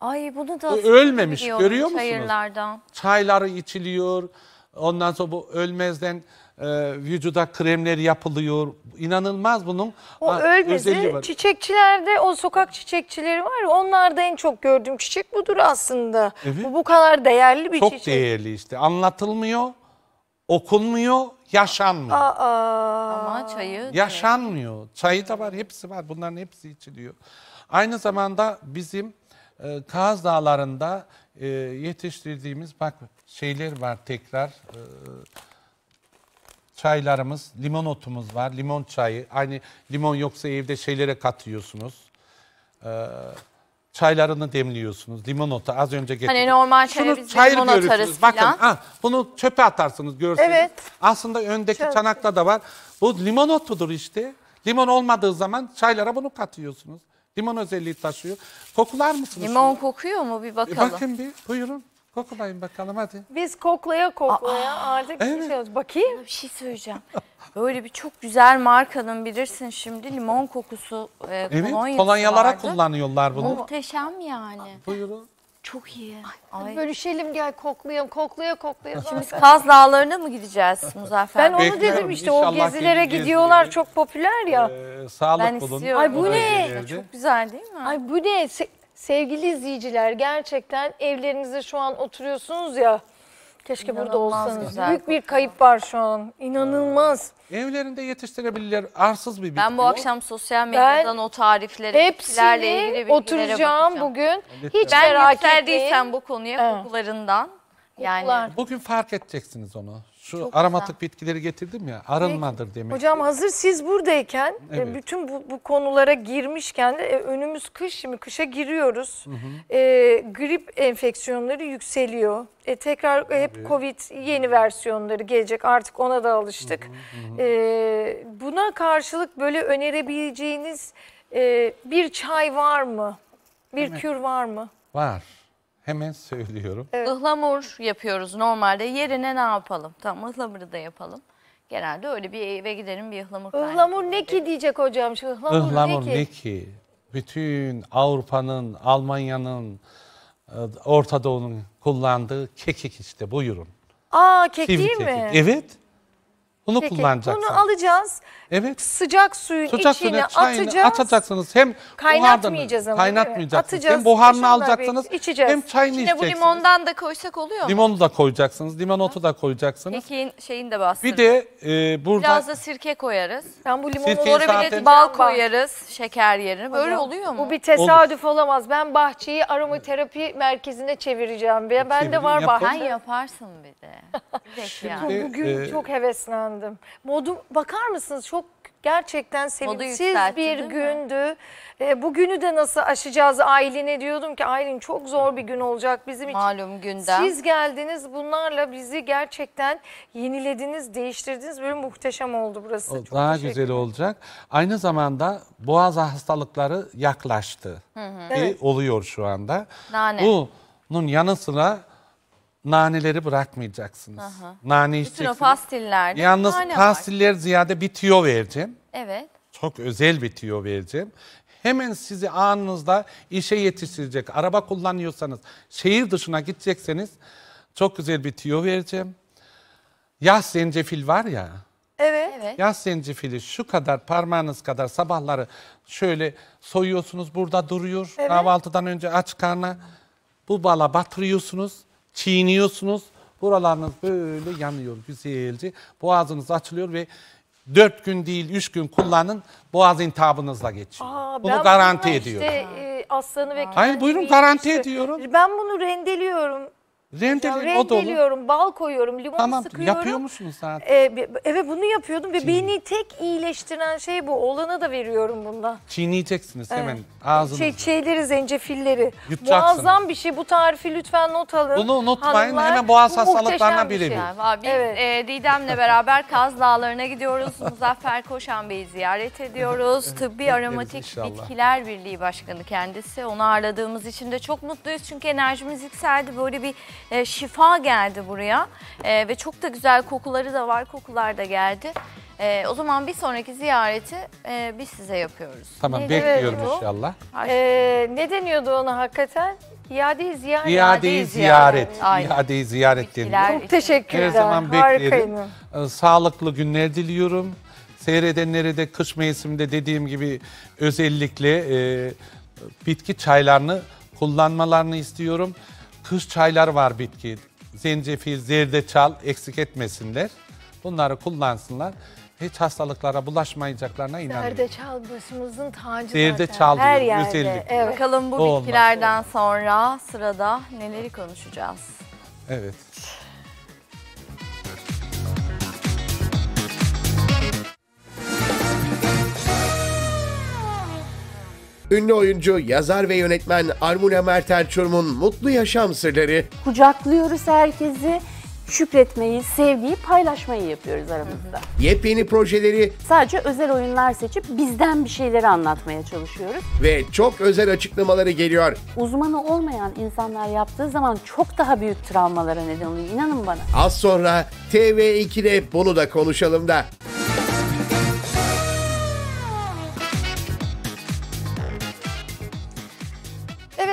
Ay, bunu da bu ölmemiş, görüyor musunuz? Çayırlardan. Çayları içiliyor. Ondan sonra bu ölmezden e, vücuda kremler yapılıyor. İnanılmaz bunun o ölmezi. Çiçekçilerde, o sokak çiçekçileri var ya, onlarda en çok gördüğüm çiçek budur aslında. Evet. Bu, bu kadar değerli bir çok çiçek. Çok değerli işte. Anlatılmıyor, okunmuyor, yaşanmıyor. Aa, aa. Ama çayı... Yaşanmıyor. Çayı da var, hepsi var. Bunların hepsi içiliyor. Aynı zamanda bizim e, Kaz Dağları'nda e, yetiştirdiğimiz... bak. Şeyler var tekrar, e, çaylarımız, limon otumuz var, limon çayı. Aynı limon yoksa evde şeylere katıyorsunuz, e, çaylarını demliyorsunuz, limon otu az önce getirdim. Hani normal çaya biz limon atarız. Bakın, ha, bunu çöpe atarsınız, görsünüz. Evet. Aslında öndeki çöp. Çanakta da var. Bu limon otudur işte. Limon olmadığı zaman çaylara bunu katıyorsunuz. Limon özelliği taşıyor. Koklar mısınız? Limon kokuyor mu? Bir bakalım. E, bakın bir, buyurun. Kokulayın bakalım hadi. Biz koklaya koklaya Aa, artık evet. bir şey olacak. Bakayım. Bana bir şey söyleyeceğim. Böyle bir çok güzel markanın, bilirsin şimdi, limon kokusu, e, evet, kolonyalara vardı. Kullanıyorlar bunu. Muhteşem yani. Buyurun. Çok iyi. Ay, ay. Bölüşelim, gel koklayalım, koklaya koklaya. Şimdi Kaz Dağları'na mı gideceğiz Muzaffer? Ben onu Bekliyorum. dedim işte, İnşallah o gezilere gidiyorlar, gezdirir. Çok popüler ya. Ee, sağlık ben bulun. Istiyorum. Ay bu ne? Çok güzel değil mi? Ay bu ne? Sevgili izleyiciler, gerçekten evlerinizde şu an oturuyorsunuz ya, keşke İnanılmaz burada olsanız. Büyük bir kayıp var şu an. İnanılmaz. Evlerinde yetiştirebilirler, arsız bir bitki. Ben bu akşam sosyal medyadan ben o tarifleri, hepsiyle ilgili bilgilere oturacağım bakacağım. Bugün. Hiç ben merak etmediysem bu konuya, evet. kokularından. Yani. Kokular. Bugün fark edeceksiniz onu. Şu Çok aromatik güzel. bitkileri getirdim ya, arınmadır demek. Hocam hazır siz buradayken, evet. bütün bu, bu konulara girmişken de, önümüz kış, şimdi kışa giriyoruz. Hı hı. E, grip enfeksiyonları yükseliyor. E, tekrar Tabii. hep Covid yeni versiyonları gelecek, artık ona da alıştık. Hı hı hı. E, buna karşılık böyle önerebileceğiniz e, bir çay var mı? Bir Hemen. kür var mı? Var. Hemen söylüyorum. Evet. Ihlamur yapıyoruz normalde. Yerine ne yapalım? Tamam, ıhlamuru da yapalım. Genelde öyle bir eve gidelim, bir ıhlamur kaynatırız. Ihlamur ne ki diyecek hocam? Şu ıhlamur, ıhlamur ne, ki? ne ki? Bütün Avrupa'nın, Almanya'nın, Orta Doğu'nun kullandığı kekik işte, buyurun. Aa, kekik mi? Kekik. Evet. Bunu Peki, kullanacaksınız. Bunu alacağız. Evet. Sıcak suyun Sıcak içine çayını atacağız. Atacaksınız. Hem kaynatmayacağız ama. Kaynatmayacaksınız. Atacağız. Hem buharını alacaksınız. İçeceğiz. Hem çayını içeceksiniz. İçine bu limondan da koysak oluyor mu? Limonu da koyacaksınız. Limon otu da koyacaksınız. Kekiğin şeyini de bastırın. Bir de e, burada. Biraz da sirke koyarız. Ben bu limonu olabilir. Bal koyarız. Şeker yerine. Böyle Hocam, oluyor mu? Bu bir tesadüf Olur. olamaz. Ben bahçeyi aromaterapi merkezine çevireceğim. Ben, ben de var bahçe. Ben yaparsın bir de. Şimdi, bugün e, çok heveslendim. Modum, bakar mısınız, çok gerçekten sevimsiz bir gündü. E, bugünü de nasıl aşacağız? Aylin'e diyordum ki Aylin, çok zor bir gün olacak bizim için. Malum gündem. Siz geldiniz, bunlarla bizi gerçekten yenilediniz, değiştirdiniz. Böyle muhteşem oldu burası. O, çok daha güzel olacak. Aynı zamanda boğaz hastalıkları yaklaştı. Hı hı. E, evet. Oluyor şu anda. Nane. Bunun yanı sıra naneleri bırakmayacaksınız. Aha. Nane içeceksiniz. Bütün o pastiller. Yalnız pastiller ziyade bir tiyo vereceğim. Evet. Çok özel bir tiyo vereceğim. Hemen sizi anınızda işe yetiştirecek. Araba kullanıyorsanız, şehir dışına gidecekseniz çok güzel bir tiyo vereceğim. Yaz zencefil var ya. Evet. evet. Yaz zencefili şu kadar parmağınız kadar sabahları şöyle soyuyorsunuz, burada duruyor. Evet. Kahvaltıdan önce aç karnına bu bala batırıyorsunuz. Çiğniyorsunuz, buralarınız böyle yanıyor güzelce, boğazınız açılıyor ve dört gün değil üç gün kullanın, boğaz intihabınızla geçiyor. Aa, bunu garanti ediyorum. İşte, e, aslanı ve Hayır buyurun garanti işte. ediyorum. Ben bunu rendeliyorum. Rendeliyorum, rendeliyorum, bal koyuyorum, limon tamam, sıkıyorum. Yapıyor musunuz zaten? Ee, evet, bunu yapıyordum ve Çin. beni tek iyileştiren şey bu. Olanı da veriyorum bunda. Çiğneyeceksiniz evet. hemen ağzınızda. Şey, şeyleri, zencefilleri. Muazzam bir şey. Bu tarifi lütfen not alın. Bunu unutmayın. Hanımlar, hemen boğaz hastalıklarına birebir. Şey evet. e, Didem'le beraber Kaz Dağları'na gidiyoruz. Muzaffer Koşan Bey'i ziyaret ediyoruz. Evet, Tıbbi evet, Aromatik Bitkiler Birliği Başkanı kendisi. Onu ağırladığımız için de çok mutluyuz. Çünkü enerjimiz yükseldi. Böyle bir E, şifa geldi buraya e, ve çok da güzel kokuları da var, kokular da geldi. E, o zaman bir sonraki ziyareti e, biz size yapıyoruz. Tamam, ne bekliyorum inşallah. E, ne deniyordu ona hakikaten? İade-i ziyaret. İade-i ziyaret. İade-i ziyaret deniyor. Çok teşekkürler. Her zaman beklerim. E, sağlıklı günler diliyorum. Seyredenlere de kış mevsiminde dediğim gibi özellikle e, bitki çaylarını kullanmalarını istiyorum. Kış çayları var bitki, zencefil, zerdeçal eksik etmesinler. Bunları kullansınlar. Hiç hastalıklara bulaşmayacaklarına inanıyorum. Zerdeçal başımızın tacı zaten. Her yerde. Özellikle. Evet. Bakalım bu o bitkilerden olmaz. sonra sırada neleri konuşacağız? Evet. Ünlü oyuncu, yazar ve yönetmen Almula Merter Churm'un mutlu yaşam sırları. Kucaklıyoruz herkesi, şükretmeyi, sevgiyi, paylaşmayı yapıyoruz aramızda. Yepyeni projeleri. Sadece özel oyunlar seçip bizden bir şeyleri anlatmaya çalışıyoruz. Ve çok özel açıklamaları geliyor. Uzmanı olmayan insanlar yaptığı zaman çok daha büyük travmalara neden oluyor, inanın bana. Az sonra T V iki'de bunu da konuşalım da.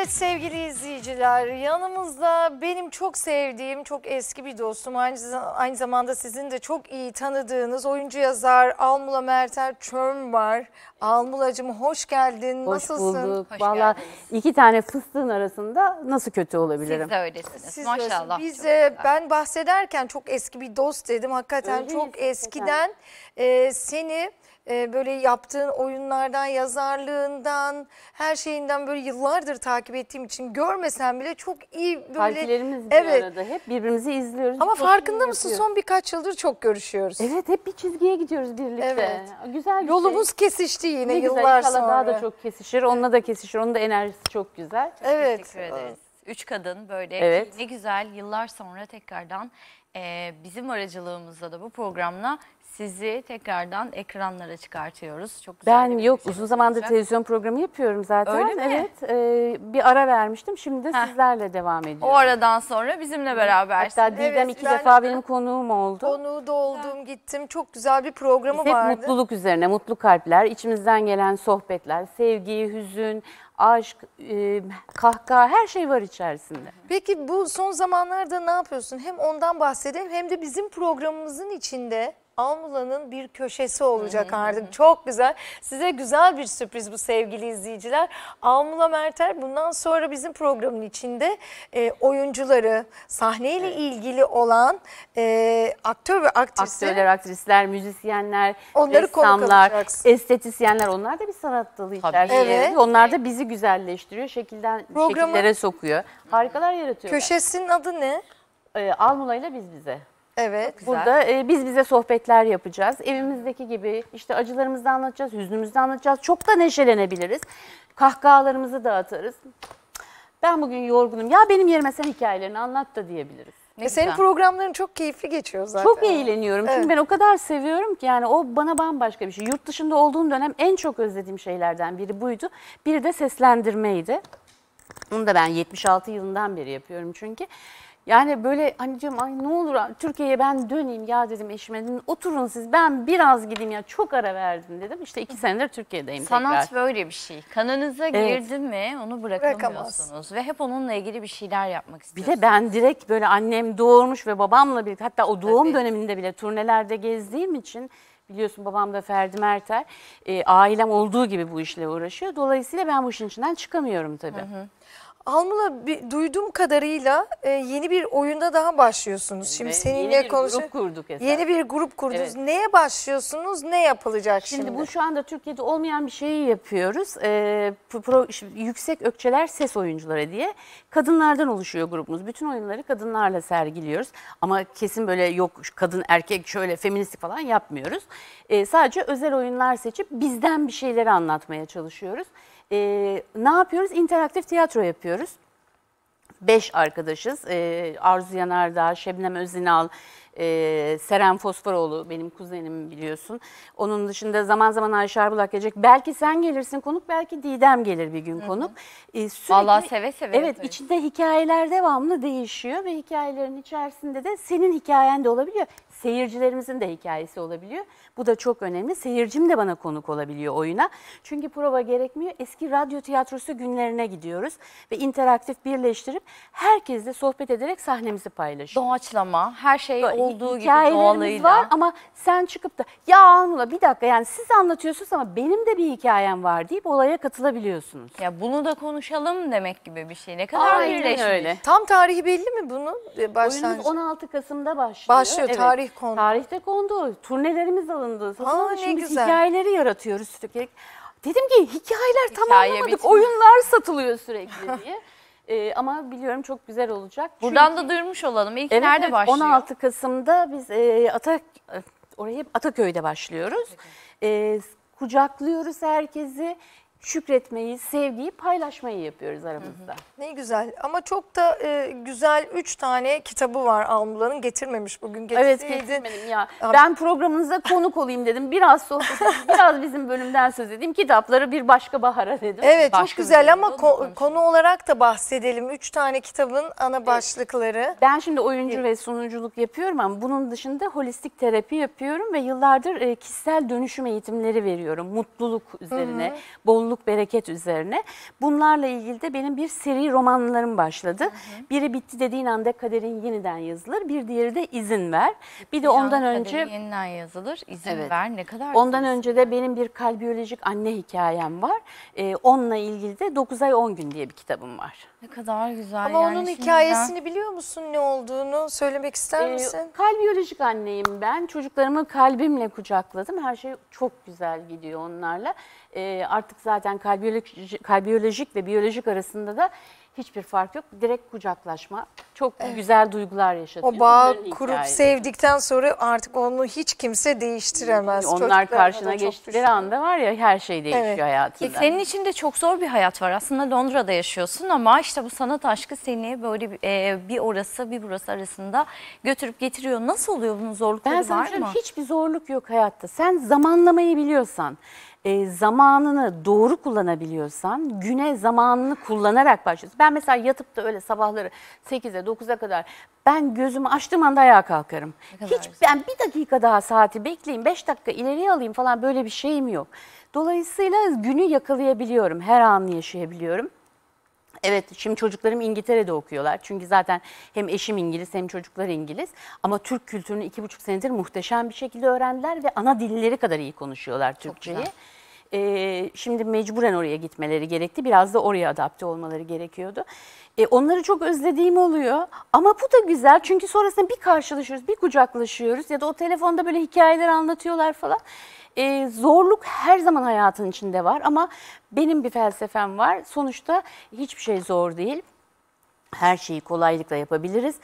Sevgili izleyiciler, yanımızda benim çok sevdiğim, çok eski bir dostum, aynı, aynı zamanda sizin de çok iyi tanıdığınız oyuncu yazar Almula Merter Churm var. Almulacığım hoş geldin, hoş nasılsın? Bulduk. Hoş bulduk. Valla iki tane fıstığın arasında nasıl kötü olabilirim? Siz de öylesiniz. Siz maşallah. Biz, e, ben bahsederken çok eski bir dost dedim, hakikaten öyle çok eskiden e, seni... Böyle yaptığın oyunlardan, yazarlığından, her şeyinden böyle yıllardır takip ettiğim için görmesem bile çok iyi böyle... Kalplerimiz bir evet. arada, hep birbirimizi izliyoruz. Ama farkında mısın, son birkaç yıldır çok görüşüyoruz. Evet, hep bir çizgiye gidiyoruz birlikte. Evet. Güzel bir Yolumuz şey. kesişti yine ne yıllar güzel, sonra. Daha da çok kesişir, onunla da kesişir, onun da enerjisi çok güzel. Çok evet. teşekkür ederiz. Üç kadın böyle evet. ne güzel yıllar sonra tekrardan e, bizim aracılığımızla da bu programla... Sizi tekrardan ekranlara çıkartıyoruz. Çok güzel. Ben yok uzun zamandır olacak. televizyon programı yapıyorum zaten. Öyle mi? Evet. E, bir ara vermiştim. Şimdi de Heh. sizlerle devam ediyorum. O aradan sonra bizimle berabersiniz. Hatta Didem evet, iki defa de... benim konuğum oldu. Konuğu da oldum ha. gittim. Çok güzel bir programı Biz vardı. Hep mutluluk üzerine, mutlu kalpler, içimizden gelen sohbetler, sevgi, hüzün, aşk, e, kahkaha her şey var içerisinde. Peki bu son zamanlarda ne yapıyorsun? Hem ondan bahsedelim hem de bizim programımızın içinde... Almula'nın bir köşesi olacak artık. Çok güzel. Size güzel bir sürpriz bu sevgili izleyiciler. Almula Merter bundan sonra bizim programın içinde e, oyuncuları, sahneyle evet. ilgili olan e, aktör ve aktrisi. Aktörler, aktrisler, müzisyenler, onları ressamlar, estetisyenler onlar da bir sanat dalı içerisinde. Evet. Onlar da bizi güzelleştiriyor, şekilden, Programı, şekillere sokuyor. Harikalar yaratıyorlar. Köşesinin adı ne? E, Almula ile biz bize. Evet. Burada e, biz bize sohbetler yapacağız. Evimizdeki gibi işte acılarımızı anlatacağız, hüznümüzü anlatacağız. Çok da neşelenebiliriz. Kahkahalarımızı da atarız. Ben bugün yorgunum. Ya benim yerime sen hikayelerini anlat da diyebiliriz. E senin programların çok keyifli geçiyor zaten. Çok eğleniyorum. Evet. Çünkü ben o kadar seviyorum ki yani o bana bambaşka bir şey. Yurt dışında olduğum dönem en çok özlediğim şeylerden biri buydu. Biri de seslendirmeydi. Bunu da ben yetmiş altı yılından beri yapıyorum çünkü. Yani böyle hani diyorum ay ne olur Türkiye'ye ben döneyim ya dedim eşime dedim, oturun siz ben biraz gideyim ya çok ara verdim dedim. İşte iki senedir Türkiye'deyim. Sanat tekrar. böyle bir şey. Kanınıza evet. girdi mi onu bırakamıyorsunuz ve hep onunla ilgili bir şeyler yapmak istiyorsunuz. Bir de ben direkt böyle annem doğurmuş ve babamla birlikte hatta o doğum Tabii. döneminde bile turnelerde gezdiğim için biliyorsun babam da Ferdi Merter e, ailem olduğu gibi bu işle uğraşıyor. Dolayısıyla ben bu işin içinden çıkamıyorum tabii. Hı hı. Almula, bir, duyduğum kadarıyla e, yeni bir oyunda daha başlıyorsunuz. Şimdi seninle konuşuyoruz. Yeni bir grup kurdunuz. Evet. Neye başlıyorsunuz? Ne yapılacak şimdi? Şimdi bu şu anda Türkiye'de olmayan bir şeyi yapıyoruz. E, pro, yüksek ökçeler ses oyuncuları diye. Kadınlardan oluşuyor grubumuz. Bütün oyunları kadınlarla sergiliyoruz. Ama kesin böyle yok kadın erkek şöyle feministlik falan yapmıyoruz. E, sadece özel oyunlar seçip bizden bir şeyleri anlatmaya çalışıyoruz. Ee, ne yapıyoruz? İnteraktif tiyatro yapıyoruz. Beş arkadaşız. Ee, Arzu Yanardağ, Şebnem Özinal, e, Seren Fosforoğlu benim kuzenim biliyorsun. Onun dışında zaman zaman Ayşe Arbulak gelecek. Belki sen gelirsin konuk, belki Didem gelir bir gün konuk. Ee, sürekli, vallahi seve seve. Evet, yapıyoruz. İçinde hikayeler devamlı değişiyor ve hikayelerin içerisinde de senin hikayen de olabiliyor. Seyircilerimizin de hikayesi olabiliyor. Bu da çok önemli. Seyircim de bana konuk olabiliyor oyuna. Çünkü prova gerekmiyor. Eski radyo tiyatrosu günlerine gidiyoruz. Ve interaktif birleştirip herkesle sohbet ederek sahnemizi paylaşıyoruz. Doğaçlama, her şey böyle, olduğu gibi doğalıyla. Var ama sen çıkıp da ya Almula bir dakika yani siz anlatıyorsunuz ama benim de bir hikayem var deyip olaya katılabiliyorsunuz. Ya bunu da konuşalım demek gibi bir şey. Ne kadar birleşmiş. Tam tarihi belli mi bunun? Oyunumuz on altı Kasım'da başlıyor. Başlıyor evet. Tarih. Kondu. Tarihte kondu. Turnelerimiz alındı. Aa, şimdi güzel. Hikayeleri yaratıyoruz sürekli. Dedim ki hikayeler Hikaye tamamlamadık. Bitmiyor. Oyunlar satılıyor sürekli diye. Ee, ama biliyorum çok güzel olacak. Çünkü... Buradan da duyurmuş olalım. İlk evet, nerede evet, başlıyor? on altı Kasım'da biz e, Atak oraya Ataköy'de başlıyoruz. E, kucaklıyoruz herkesi. Şükretmeyi, sevgiyi, paylaşmayı yapıyoruz aramızda. Hı hı. Ne güzel ama çok da e, güzel üç tane kitabı var Almula'nın, getirmemiş bugün. Getirseydin. Evet getirmedim ya. Am ben programınıza konuk olayım dedim. Biraz sohbet edeyim, biraz bizim bölümden söz edeyim. Kitapları bir başka bahara dedim. Evet başka çok güzel ama ko konu olarak da bahsedelim. Üç tane kitabın ana evet. başlıkları. Ben şimdi oyuncu evet. ve sunuculuk yapıyorum ama bunun dışında holistik terapi yapıyorum ve yıllardır kişisel dönüşüm eğitimleri veriyorum. Mutluluk üzerine, bol bereket üzerine. Bunlarla ilgili de benim bir seri romanlarım başladı. Hı hı. Biri bitti dediğin anda kaderin yeniden yazılır. Bir diğeri de izin ver. Bir de ya, ondan önce yeniden yazılır. İzin evet. ver. Ne kadar ondan önce de benim bir kalbiyolojik anne hikayem var. Ee, onunla ilgili de dokuz ay on gün diye bir kitabım var. Ne kadar güzel. Ama yani onun hikayesini ben... biliyor musun, ne olduğunu söylemek ister misin? Ee, kalbiyolojik anneyim ben. Çocuklarımı kalbimle kucakladım. Her şey çok güzel gidiyor onlarla. Ee, artık zaten Zaten kalbiyolojik, kalbiyolojik ve biyolojik arasında da hiçbir fark yok. Direkt kucaklaşma. Çok evet. güzel duygular yaşatıyor. O bağ kurup hikayesi. Sevdikten sonra artık onu hiç kimse değiştiremez. Yani onlar karşına geçtikleri anda var ya her şey değişiyor evet. hayatında. E senin için de çok zor bir hayat var. Aslında Londra'da yaşıyorsun ama işte bu sanat aşkı seni böyle bir orası bir burası arasında götürüp getiriyor. Nasıl oluyor, bunun zorlukları ben var mı? Hiçbir zorluk yok hayatta. Sen zamanlamayı biliyorsan, E, zamanını doğru kullanabiliyorsan, güne zamanını kullanarak başlıyorsun. Ben mesela yatıp da öyle sabahları sekize dokuza kadar ben gözümü açtığım anda ayağa kalkarım. Hiç ben bir dakika daha saati bekleyeyim, beş dakika ileriye alayım falan böyle bir şeyim yok. Dolayısıyla günü yakalayabiliyorum, her anı yaşayabiliyorum. Evet, şimdi çocuklarım İngiltere'de okuyorlar. Çünkü zaten hem eşim İngiliz hem çocuklar İngiliz. Ama Türk kültürünü iki buçuk senedir muhteşem bir şekilde öğrendiler ve ana dilleri kadar iyi konuşuyorlar Türkçeyi. Ee, şimdi mecburen oraya gitmeleri gerekti. Biraz da oraya adapte olmaları gerekiyordu. Ee, onları çok özlediğim oluyor. Ama bu da güzel çünkü sonrasında bir karşılaşıyoruz, bir kucaklaşıyoruz ya da o telefonda böyle hikayeler anlatıyorlar falan. Ee, zorluk her zaman hayatın içinde var ama benim bir felsefem var. Sonuçta hiçbir şey zor değil. Her şeyi kolaylıkla yapabiliriz.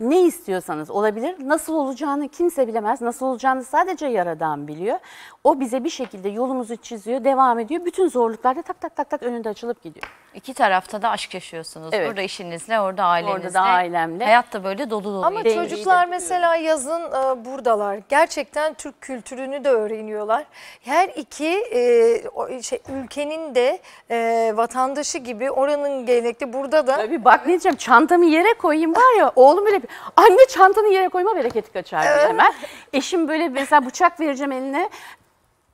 Ne istiyorsanız olabilir. Nasıl olacağını kimse bilemez. Nasıl olacağını sadece Yaradan biliyor. O bize bir şekilde yolumuzu çiziyor, devam ediyor. Bütün zorluklarda tak tak tak tak önünde açılıp gidiyor. İki tarafta da aşk yaşıyorsunuz. Evet. Burada işinizle, orada ailenizle. Orada da ailemle. Hayat da böyle dolu dolu. Ama değil, çocuklar mesela yazın e, buradalar. Gerçekten Türk kültürünü de öğreniyorlar. Her iki e, şey, ülkenin de e, vatandaşı gibi oranın gelenekli burada da. Tabii bak ne diyeceğim, çantamı yere koyayım var ya oğlum öyle bir, anne çantanı yere koyma bereketi kaçar diye hemen. Eşim böyle mesela bıçak vereceğim eline.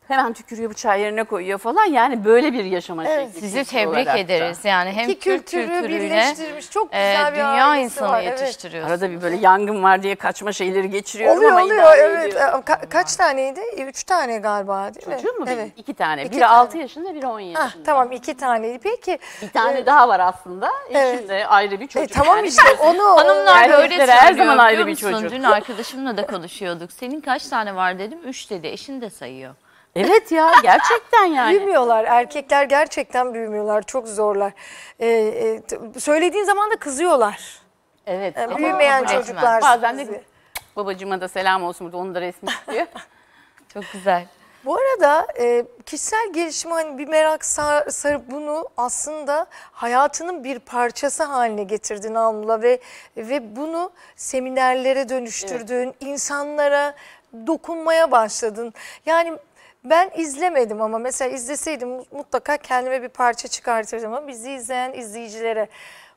Hemen tükürüyor, bıçağı yerine koyuyor falan. Yani böyle bir yaşama evet. şekli. Sizi tebrik ederiz. Da. Yani hem Türk kültürü kültürüyle birleştirmiş, çok güzel e, bir dünya insanı var. Yetiştiriyorsunuz. Arada bir böyle yangın var diye kaçma şeyleri geçiriyorum oluyor, ama oluyor, evet. Ka kaç taneydi? Üç tane galiba değil mi? Çocuğun mu? Evet. İki tane. İki biri tane. altı yaşında, biri on yaşında. Ah, tamam, iki taneydi. Peki. Bir tane ee, daha var aslında. Evet. İçinde ayrı bir çocuk. E, tamam yani işte onu. Hanımlar böyle söylüyor. Her zaman ayrı bir çocuk. Dün arkadaşımla da konuşuyorduk. Senin kaç tane var dedim. Üç dedi. Eşin de sayıyor. Evet ya, gerçekten yani. Büyümüyorlar. Erkekler gerçekten büyümüyorlar. Çok zorlar. Ee, e, söylediğin zaman da kızıyorlar. Evet. Yani büyümeyen çocuklar. Bazen de babacığıma da selam olsun burada. Onu da resmi istiyor. Çok güzel. Bu arada e, kişisel gelişim hani bir merak sarıp sar, bunu aslında hayatının bir parçası haline getirdin Almula ve ve bunu seminerlere dönüştürdün. Evet. İnsanlara dokunmaya başladın. Yani ben izlemedim ama mesela izleseydim mutlaka kendime bir parça çıkartırdım ama bizi izleyen izleyicilere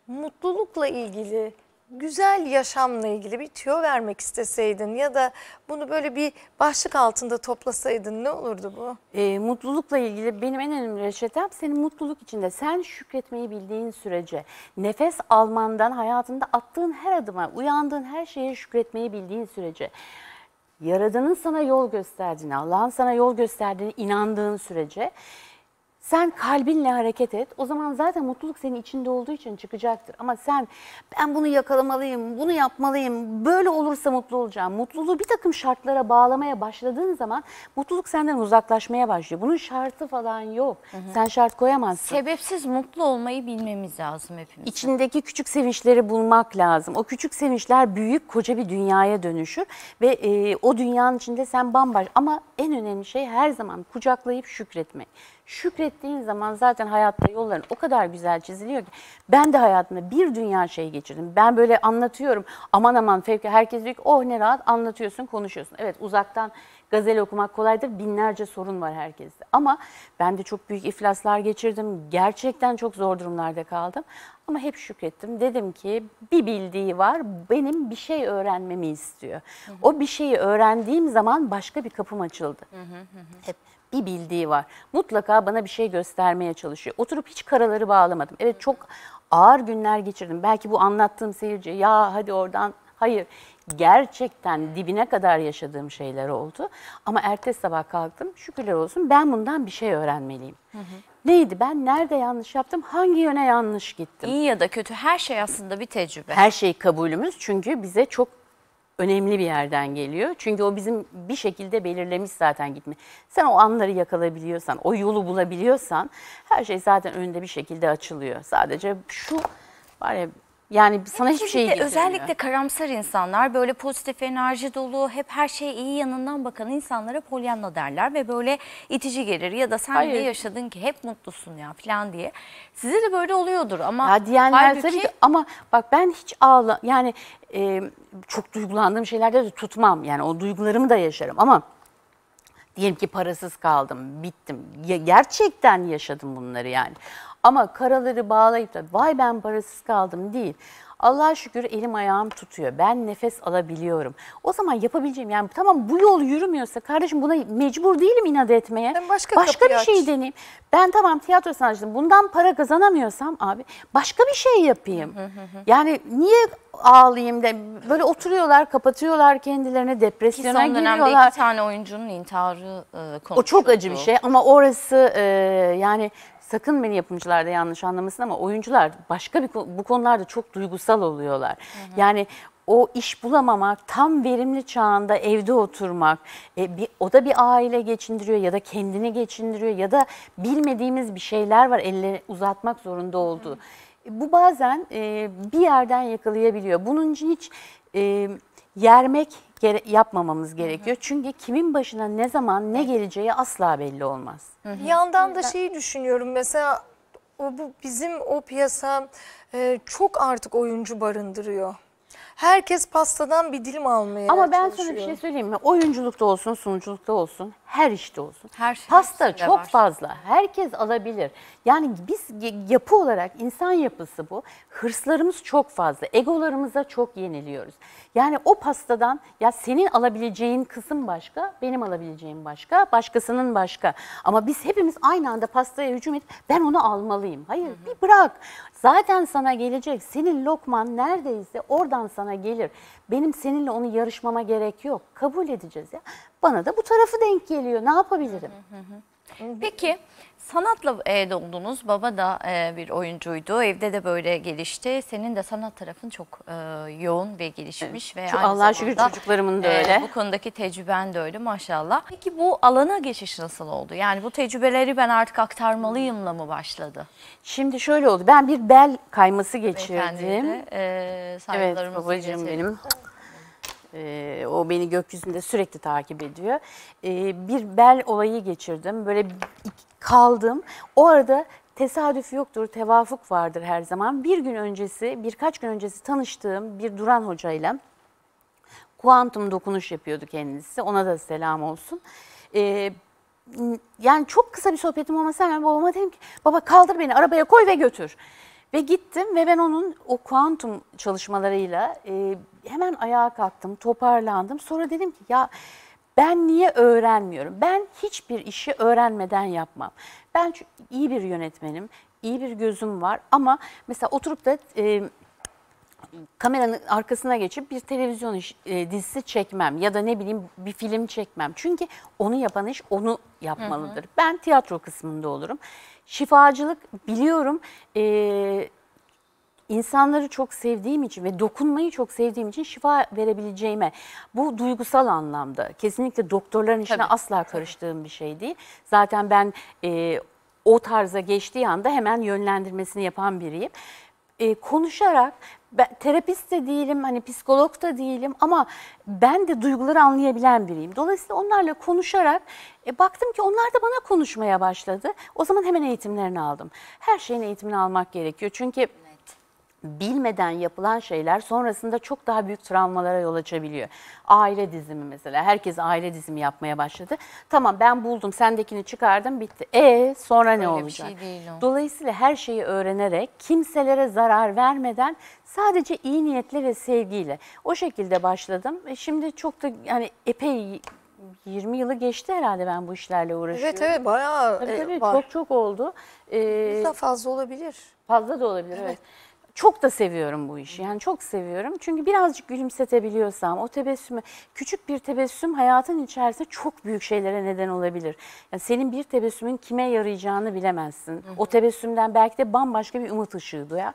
mutlulukla ilgili, güzel yaşamla ilgili bir tüyo vermek isteseydin ya da bunu böyle bir başlık altında toplasaydın ne olurdu bu? E, mutlulukla ilgili benim en önemli reçetem senin mutluluk içinde. Sen şükretmeyi bildiğin sürece, nefes almandan hayatında attığın her adıma, uyandığın her şeye şükretmeyi bildiğin sürece, Yaradan'ın sana yol gösterdiğine, Allah'ın sana yol gösterdiğine inandığın sürece sen kalbinle hareket et. O zaman zaten mutluluk senin içinde olduğu için çıkacaktır. Ama sen ben bunu yakalamalıyım, bunu yapmalıyım, böyle olursa mutlu olacağım. Mutluluğu bir takım şartlara bağlamaya başladığın zaman mutluluk senden uzaklaşmaya başlıyor. Bunun şartı falan yok. Hı hı. Sen şart koyamazsın. Sebepsiz mutlu olmayı bilmemiz lazım hepimiz. İçindeki küçük sevinçleri bulmak lazım. O küçük sevinçler büyük koca bir dünyaya dönüşür. Ve e, o dünyanın içinde sen bambaşka. Ama en önemli şey her zaman kucaklayıp şükretmek. Şükrettiğin zaman zaten hayatta yolların o kadar güzel çiziliyor ki ben de hayatımda bir dünya şey geçirdim. Ben böyle anlatıyorum aman aman fevki herkes diyor ki oh ne rahat anlatıyorsun konuşuyorsun. Evet uzaktan gazel okumak kolaydır, binlerce sorun var herkeste ama ben de çok büyük iflaslar geçirdim. Gerçekten çok zor durumlarda kaldım ama hep şükrettim. Dedim ki bir bildiği var benim bir şey öğrenmemi istiyor. Hı hı. O bir şeyi öğrendiğim zaman başka bir kapım açıldı. Hı hı hı. Hep. Bir bildiği var. Mutlaka bana bir şey göstermeye çalışıyor. Oturup hiç karaları bağlamadım. Evet çok ağır günler geçirdim. Belki bu anlattığım seyirci ya hadi oradan hayır. Gerçekten dibine kadar yaşadığım şeyler oldu. Ama ertesi sabah kalktım. Şükürler olsun ben bundan bir şey öğrenmeliyim. Hı hı. Neydi ben nerede yanlış yaptım? Hangi yöne yanlış gittim? İyi ya da kötü her şey aslında bir tecrübe. Her şey kabulümüz çünkü bize çok önemli bir yerden geliyor. Çünkü o bizim bir şekilde belirlemiş zaten gitme. Sen o anları yakalayabiliyorsan, o yolu bulabiliyorsan her şey zaten önünde bir şekilde açılıyor. Sadece şu var ya yani sana hiçbir şey getirmiyor. Özellikle karamsar insanlar böyle pozitif enerji dolu hep her şeye iyi yanından bakan insanlara Pollyanna derler ve böyle itici gelir ya da sen niye yaşadın ki hep mutlusun ya falan diye. Size de böyle oluyordur ama ya diyenler halbuki... tabii ki, ama bak ben hiç ağla yani e, çok duygulandığım şeylerde de tutmam yani o duygularımı da yaşarım ama diyelim ki parasız kaldım bittim ya, gerçekten yaşadım bunları yani. Ama karaları bağlayıp da vay ben parasız kaldım değil. Allah'a şükür elim ayağım tutuyor. Ben nefes alabiliyorum. O zaman yapabileceğim yani tamam bu yol yürümüyorsa kardeşim buna mecbur değilim inat etmeye. Ben başka başka bir aç. şey deneyeyim. Ben tamam tiyatro sanatçısıyım. Bundan para kazanamıyorsam abi başka bir şey yapayım. Hı hı hı. Yani niye ağlayayım da böyle oturuyorlar kapatıyorlar kendilerine depresyona giriyorlar. Son dönemde iki tane oyuncunun intiharı e, konuşuldu. O çok acı bir şey ama orası e, yani... Sakın beni yapımcılar da yanlış anlamasın ama oyuncular başka bir bu konularda çok duygusal oluyorlar. Hı hı. Yani o iş bulamamak, tam verimli çağında evde oturmak, e, bir, o da bir aile geçindiriyor ya da kendini geçindiriyor ya da bilmediğimiz bir şeyler var elleri uzatmak zorunda olduğu. Hı hı. E, bu bazen e, bir yerden yakalayabiliyor. Bunun için hiç e, yermek gere yapmamamız gerekiyor. Hı hı. Çünkü kimin başına ne zaman ne geleceği asla belli olmaz. Hı hı. Bir yandan da şeyi düşünüyorum mesela o bu bizim o piyasa e, çok artık oyuncu barındırıyor. Herkes pastadan bir dilim almaya Ama ben sana bir şey söyleyeyim mi? Oyunculukta olsun, sunuculukta olsun, her işte olsun. Her şey pasta çok var. fazla. Herkes alabilir. Yani biz yapı olarak, insan yapısı bu. Hırslarımız çok fazla. Egolarımıza çok yeniliyoruz. Yani o pastadan ya senin alabileceğin kısım başka, benim alabileceğim başka, başkasının başka. Ama biz hepimiz aynı anda pastaya hücum edip ben onu almalıyım. Hayır, hı hı. bir bırak. Zaten sana gelecek. Senin lokman neredeyse oradan sana gelir. Benim seninle onu yarışmama gerek yok. Kabul edeceğiz ya. Bana da bu tarafı denk geliyor. Ne yapabilirim? Hı hı hı. Peki sanatla doğdunuz. Baba da bir oyuncuydu. Evde de böyle gelişti. Senin de sanat tarafın çok yoğun ve gelişmiş. Evet. Ve aynı Allah'a şükür çocuklarımın da öyle. Bu konudaki tecrüben de öyle maşallah. Peki bu alana geçiş nasıl oldu? Yani bu tecrübeleri ben artık aktarmalıyımla mı başladı? Şimdi şöyle oldu. Ben bir bel kayması geçirdim. E, evet babacığım benim. Ee, o beni gökyüzünde sürekli takip ediyor. Ee, bir bel olayı geçirdim. Böyle kaldım. O arada tesadüf yoktur, tevafuk vardır her zaman. Bir gün öncesi, birkaç gün öncesi tanıştığım bir Duran hocayla kuantum dokunuş yapıyordu kendisi. Ona da selam olsun. Ee, yani çok kısa bir sohbetim olmasına rağmen babama dedim ki, baba kaldır beni arabaya koy ve götür. Ve gittim ve ben onun o kuantum çalışmalarıyla e, hemen ayağa kalktım, toparlandım. Sonra dedim ki ya ben niye öğrenmiyorum? Ben hiçbir işi öğrenmeden yapmam. Ben iyi bir yönetmenim, iyi bir gözüm var ama mesela oturup da e, kameranın arkasına geçip bir televizyon iş, e, dizisi çekmem ya da ne bileyim bir film çekmem. Çünkü onu yapan iş onu yapmalıdır. Hı hı. Ben tiyatro kısmında olurum. Şifacılık biliyorum, e, insanları çok sevdiğim için ve dokunmayı çok sevdiğim için şifa verebileceğime, bu duygusal anlamda kesinlikle doktorların işine tabii, asla karıştığım tabii. bir şey değil. Zaten ben e, o tarza geçtiği anda hemen yönlendirmesini yapan biriyim. E, konuşarak, ben terapist de değilim, hani psikolog da değilim ama ben de duyguları anlayabilen biriyim. Dolayısıyla onlarla konuşarak e, baktım ki onlar da bana konuşmaya başladı. O zaman hemen eğitimlerini aldım. Her şeyin eğitimini almak gerekiyor. Çünkü evet. bilmeden yapılan şeyler sonrasında çok daha büyük travmalara yol açabiliyor. Aile dizimi mesela. Herkes aile dizimi yapmaya başladı. Tamam ben buldum, sendekini çıkardım, bitti. E sonra öyle ne olacak? Bir şey değil o. Dolayısıyla her şeyi öğrenerek, kimselere zarar vermeden sadece iyi niyetle ve sevgiyle. O şekilde başladım. E şimdi çok da yani epey yirmi yılı geçti herhalde ben bu işlerle uğraşıyorum. Evet evet bayağı tabii, tabii, var. Çok çok oldu. Ee, da fazla olabilir. Fazla da olabilir evet. evet. Çok da seviyorum bu işi. Yani çok seviyorum. Çünkü birazcık gülümsetebiliyorsam o tebessümü, küçük bir tebessüm hayatın içerisinde çok büyük şeylere neden olabilir. Yani senin bir tebessümün kime yarayacağını bilemezsin. Hı hı. O tebessümden belki de bambaşka bir umut ışığı duyar.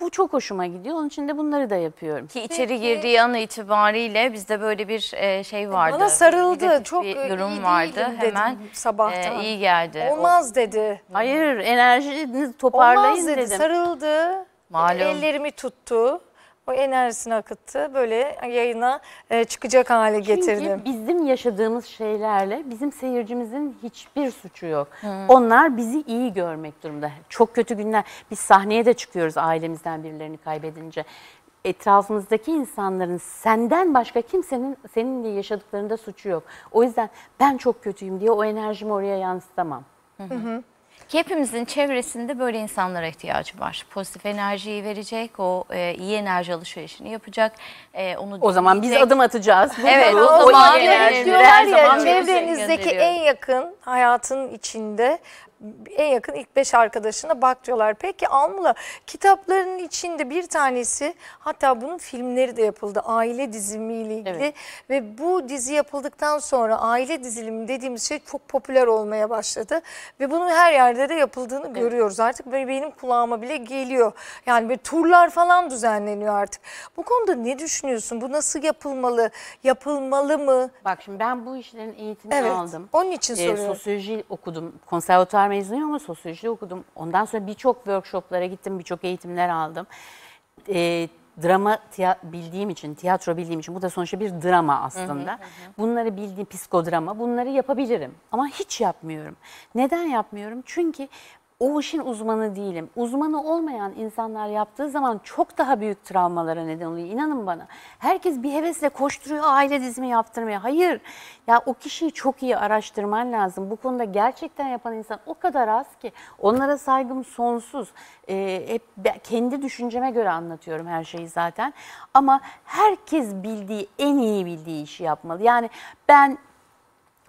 Bu çok hoşuma gidiyor. Onun için de bunları da yapıyorum. Ki içeri girdiği an itibariyle bizde böyle bir şey vardı. Bana sarıldı. Bir çok bir durum iyi vardı. Hemen sabahtan. E, iyi geldi. Olmaz dedi. Hayır, enerjinizi toparlayın Olmaz dedi. dedim. Sarıldı. Malum. Ellerimi tuttu, o enerjisini akıttı, böyle yayına çıkacak hale getirdim. Çünkü bizim yaşadığımız şeylerle bizim seyircimizin hiçbir suçu yok. Hmm. Onlar bizi iyi görmek durumda. Çok kötü günler, biz sahneye de çıkıyoruz ailemizden birilerini kaybedince. Etrafımızdaki insanların senden başka kimsenin seninle yaşadıklarında suçu yok. O yüzden ben çok kötüyüm diye o enerjimi oraya yansıtamam. Hı hı. hı. Hepimizin çevresinde böyle insanlara ihtiyacı var. Pozitif enerjiyi verecek, o e, iyi enerji alışverişini yapacak. E, onu o zaman biz adım atacağız. Evet, o, o zaman her zaman çevrenizdeki en yakın hayatın içinde en yakın ilk beş arkadaşına bak diyorlar. Peki Almula kitaplarının içinde bir tanesi, hatta bunun filmleri de yapıldı, aile dizimiyle ilgili evet. ve bu dizi yapıldıktan sonra aile dizilimi dediğimiz şey çok popüler olmaya başladı ve bunun her yerde de yapıldığını evet. görüyoruz artık. Böyle benim kulağıma bile geliyor. Yani böyle turlar falan düzenleniyor artık. Bu konuda ne düşünüyorsun? Bu nasıl yapılmalı? Yapılmalı mı? Bak şimdi ben bu işlerin eğitimini evet. aldım. Onun için ee, soruyorum. Sosyoloji okudum. Konservatuar mezunuyum ama sosyoloji okudum. Ondan sonra birçok workshoplara gittim, birçok eğitimler aldım. E, drama bildiğim için, tiyatro bildiğim için, bu da sonuçta bir drama aslında. Hı hı hı. Bunları bildiğim psikodrama, bunları yapabilirim. Ama hiç yapmıyorum. Neden yapmıyorum? Çünkü o işin uzmanı değilim. Uzmanı olmayan insanlar yaptığı zaman çok daha büyük travmalara neden oluyor. İnanın bana. Herkes bir hevesle koşturuyor aile dizimi yaptırmaya. Hayır. Ya o kişiyi çok iyi araştırman lazım. Bu konuda gerçekten yapan insan o kadar az ki. Onlara saygım sonsuz. Ee, hep kendi düşünceme göre anlatıyorum her şeyi zaten. Ama herkes bildiği, en iyi bildiği işi yapmalı. Yani ben...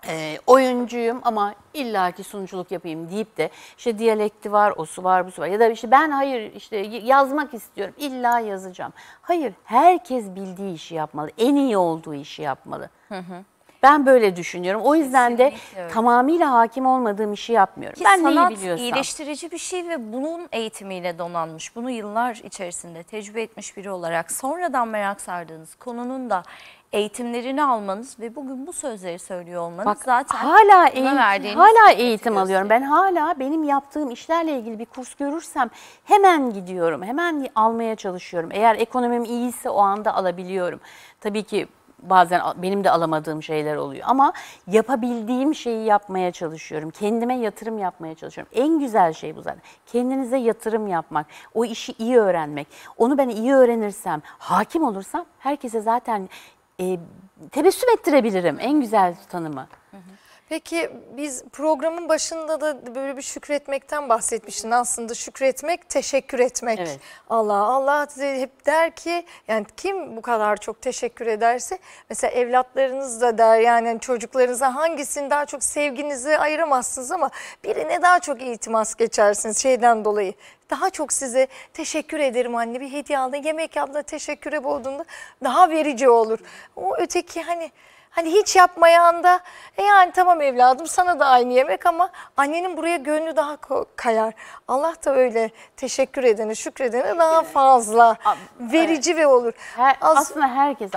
E, oyuncuyum ama illaki sunuculuk yapayım deyip de işte diyalekti var, o su var, bu su var. Ya da işte ben hayır işte yazmak istiyorum, illa yazacağım. Hayır, herkes bildiği işi yapmalı, en iyi olduğu işi yapmalı. Hı hı. Ben böyle düşünüyorum. O yüzden kesinlikle de öyle. Tamamıyla hakim olmadığım işi yapmıyorum. Ki ben sanat iyileştirici bir şey ve bunun eğitimiyle donanmış, bunu yıllar içerisinde tecrübe etmiş biri olarak sonradan merak sardığınız konunun da eğitimlerini almanız ve bugün bu sözleri söylüyor olmanız bak, zaten hala eğitim, hala eğitim alıyorum. Ben hala benim yaptığım işlerle ilgili bir kurs görürsem hemen gidiyorum, hemen almaya çalışıyorum. Eğer ekonomim iyiyse o anda alabiliyorum. Tabii ki bazen benim de alamadığım şeyler oluyor ama yapabildiğim şeyi yapmaya çalışıyorum. Kendime yatırım yapmaya çalışıyorum. En güzel şey bu zaten. Kendinize yatırım yapmak, o işi iyi öğrenmek. Onu ben iyi öğrenirsem, hakim olursam herkese zaten E, tebessüm ettirebilirim, en güzel tanımı. Peki biz programın başında da böyle bir şükretmekten bahsetmiştin. Aslında şükretmek, teşekkür etmek. Evet. Allah Allah hep der ki yani kim bu kadar çok teşekkür ederse mesela evlatlarınız da der yani çocuklarınıza hangisini daha çok sevginizi ayıramazsınız ama birine daha çok iltimas geçersiniz şeyden dolayı. Daha çok size teşekkür ederim anne bir hediye aldın yemek yaptığında teşekküre boğduğunda daha verici olur. O öteki hani Hani hiç yapmayan da e yani tamam evladım sana da aynı yemek ama annenin buraya gönlü daha kayar. Allah da öyle teşekkür edene şükredene daha fazla verici evet. ve olur. Her, Az, aslında herkes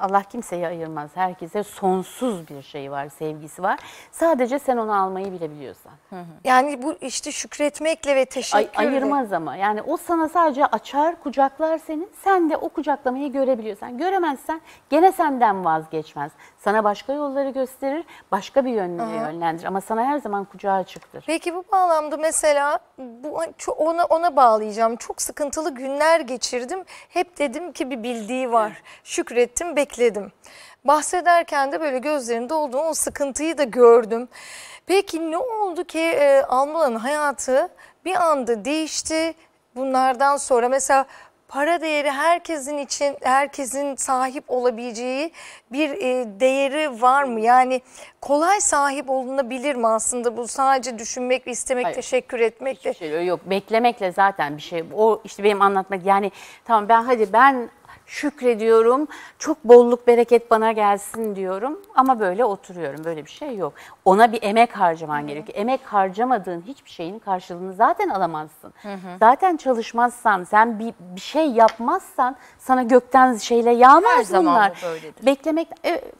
Allah kimseyi ayırmaz. Herkese sonsuz bir şey var, sevgisi var. Sadece sen onu almayı bilebiliyorsan. Hı hı. Yani bu işte şükretmekle ve teşekkürle. Ay, ayırmaz ama yani o sana sadece açar, kucaklar seni. Sen de o kucaklamayı görebiliyorsan. Göremezsen gene senden vazgeç. Geçmez. Sana başka yolları gösterir, başka bir yönlere yönlendirir ama sana her zaman kucağa çıktır. Peki bu bağlamda mesela bu ona ona bağlayacağım. Çok sıkıntılı günler geçirdim. Hep dedim ki bir bildiği var. Şükrettim, bekledim. Bahsederken de böyle gözlerinde olduğum o sıkıntıyı da gördüm. Peki ne oldu ki e, Almula'nın hayatı bir anda değişti. Bunlardan sonra mesela para değeri herkesin için, herkesin sahip olabileceği bir değeri var mı? Yani kolay sahip olunabilir mi aslında bu sadece düşünmek ve istemek, hayır, teşekkür etmekle? Şey yok, beklemekle zaten bir şey. O işte benim anlatmak yani tamam ben hadi ben şükrediyorum, çok bolluk bereket bana gelsin diyorum ama böyle oturuyorum, böyle bir şey yok. Ona bir emek harcaman, hı-hı, gerekiyor. Emek harcamadığın hiçbir şeyin karşılığını zaten alamazsın. Hı-hı. Zaten çalışmazsan, sen bir, bir şey yapmazsan sana gökten şeyle yağmaz. Her zaman bu böyledir. Beklemek,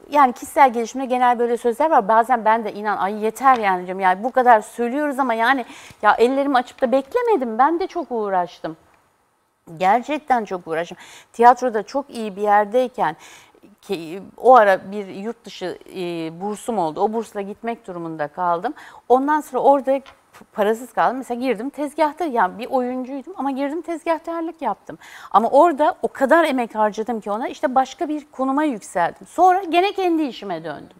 yani kişisel gelişimde genel böyle sözler var. Bazen ben de inan ay yeter yani diyorum ya bu kadar söylüyoruz ama yani ya ellerimi açıp da beklemedim, ben de çok uğraştım. Gerçekten çok uğraşım. Tiyatroda çok iyi bir yerdeyken ki o ara bir yurt dışı e, bursum oldu. O bursla gitmek durumunda kaldım. Ondan sonra orada parasız kaldım. Mesela girdim tezgahta, yani bir oyuncuydum ama girdim tezgahtarlık yaptım. Ama orada o kadar emek harcadım ki ona işte başka bir konuma yükseldim. Sonra gene kendi işime döndüm.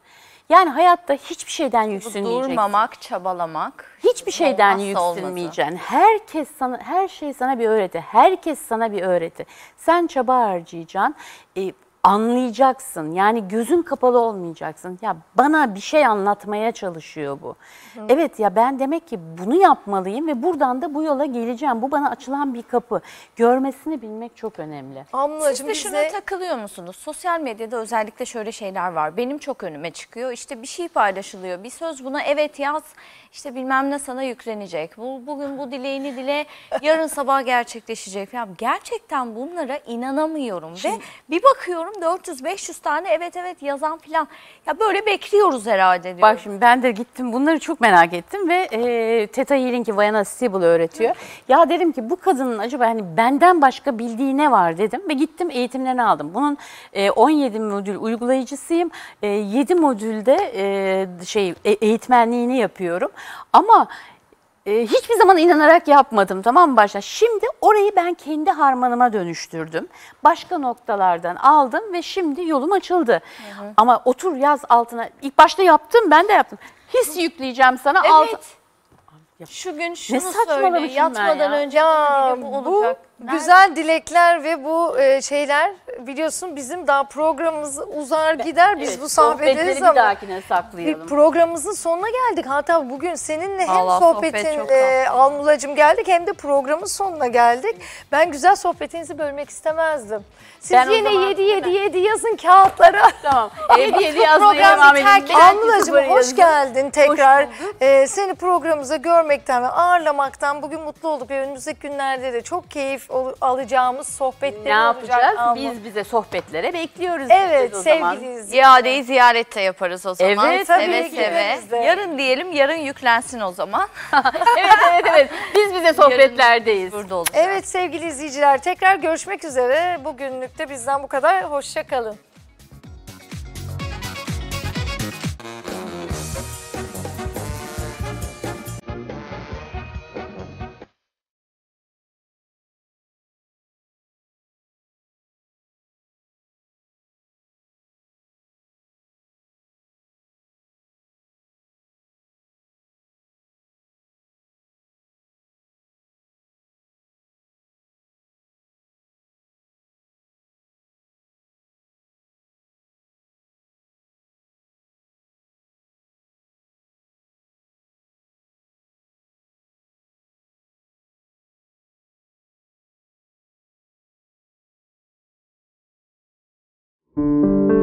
Yani hayatta hiçbir şeyden yüksünmeyeceksin. Durmamak, çabalamak. Hiçbir şeyden yüksünmeyeceksin. Herkes sana, her şey sana bir öğreti. Herkes sana bir öğreti. Sen çaba harcayacaksın, e, anlayacaksın. Yani gözün kapalı olmayacaksın. Ya bana bir şey anlatmaya çalışıyor bu. Hı. Evet ya ben demek ki bunu yapmalıyım ve buradan da bu yola geleceğim. Bu bana açılan bir kapı. Görmesini bilmek çok önemli. Amlacığım, siz de bize... şuna takılıyor musunuz? Sosyal medyada özellikle şöyle şeyler var. Benim çok önüme çıkıyor. İşte bir şey paylaşılıyor. Bir söz, buna evet yaz. İşte bilmem ne sana yüklenecek. Bu, bugün bu dileğini dile. Yarın sabah gerçekleşecek. Ya gerçekten bunlara inanamıyorum. Şimdi... Ve bir bakıyorum dört yüz beş yüz tane evet evet yazan falan. Ya böyle bekliyoruz herhalde diyorum. Bak şimdi ben de gittim bunları çok merak ettim ve e, Theta Healing'i ki Vianna Stibal öğretiyor. Hı. Ya dedim ki bu kadının acaba hani benden başka bildiği ne var dedim ve gittim eğitimlerini aldım. Bunun e, on yedi modül uygulayıcısıyım. E, yedi modülde e, şey e, eğitmenliğini yapıyorum. Ama Ee, hiçbir zaman inanarak yapmadım, tamam mı başta? Şimdi orayı ben kendi harmanıma dönüştürdüm. Başka noktalardan aldım ve şimdi yolum açıldı. Hı hı. Ama otur yaz altına. İlk başta yaptım, ben de yaptım. His yükleyeceğim sana. Evet. Alt... Şu gün şunu söyle, yatmadan ya. önce aa, bu olacak. Bu Nerede? güzel dilekler ve bu e, şeyler, biliyorsun bizim daha programımız uzar ben, gider. Biz evet, bu sohbetleri bir dahakine saklayalım. Programımızın sonuna geldik. Hatta bugün seninle Allah, hem sohbetin sohbet e, Almulacığım geldik, hem de programın sonuna geldik. Ben güzel sohbetinizi bölmek istemezdim. Siz ben yine yedi yedi yedi yazın kağıtlara. Tamam. yedi yedi yazmaya devam edin. Almulacığım hoş yazın. geldin tekrar. Hoş e, seni programımıza görmekten ve ağırlamaktan bugün mutlu olduk. Ve önümüzdeki günlerde de çok keyif alacağımız sohbetleri ne yapacağız? Olacak, biz bize sohbetlere bekliyoruz. Evet o sevgili izleyiciler. İadeyi ziyaret de yaparız o zaman. Evet seve seve. Yarın diyelim, yarın yüklensin o zaman. evet evet evet. Biz bize sohbetlerdeyiz. Burada olacağız. Evet sevgili izleyiciler, tekrar görüşmek üzere. Bugünlük de bizden bu kadar. Hoşça kalın. Thank you.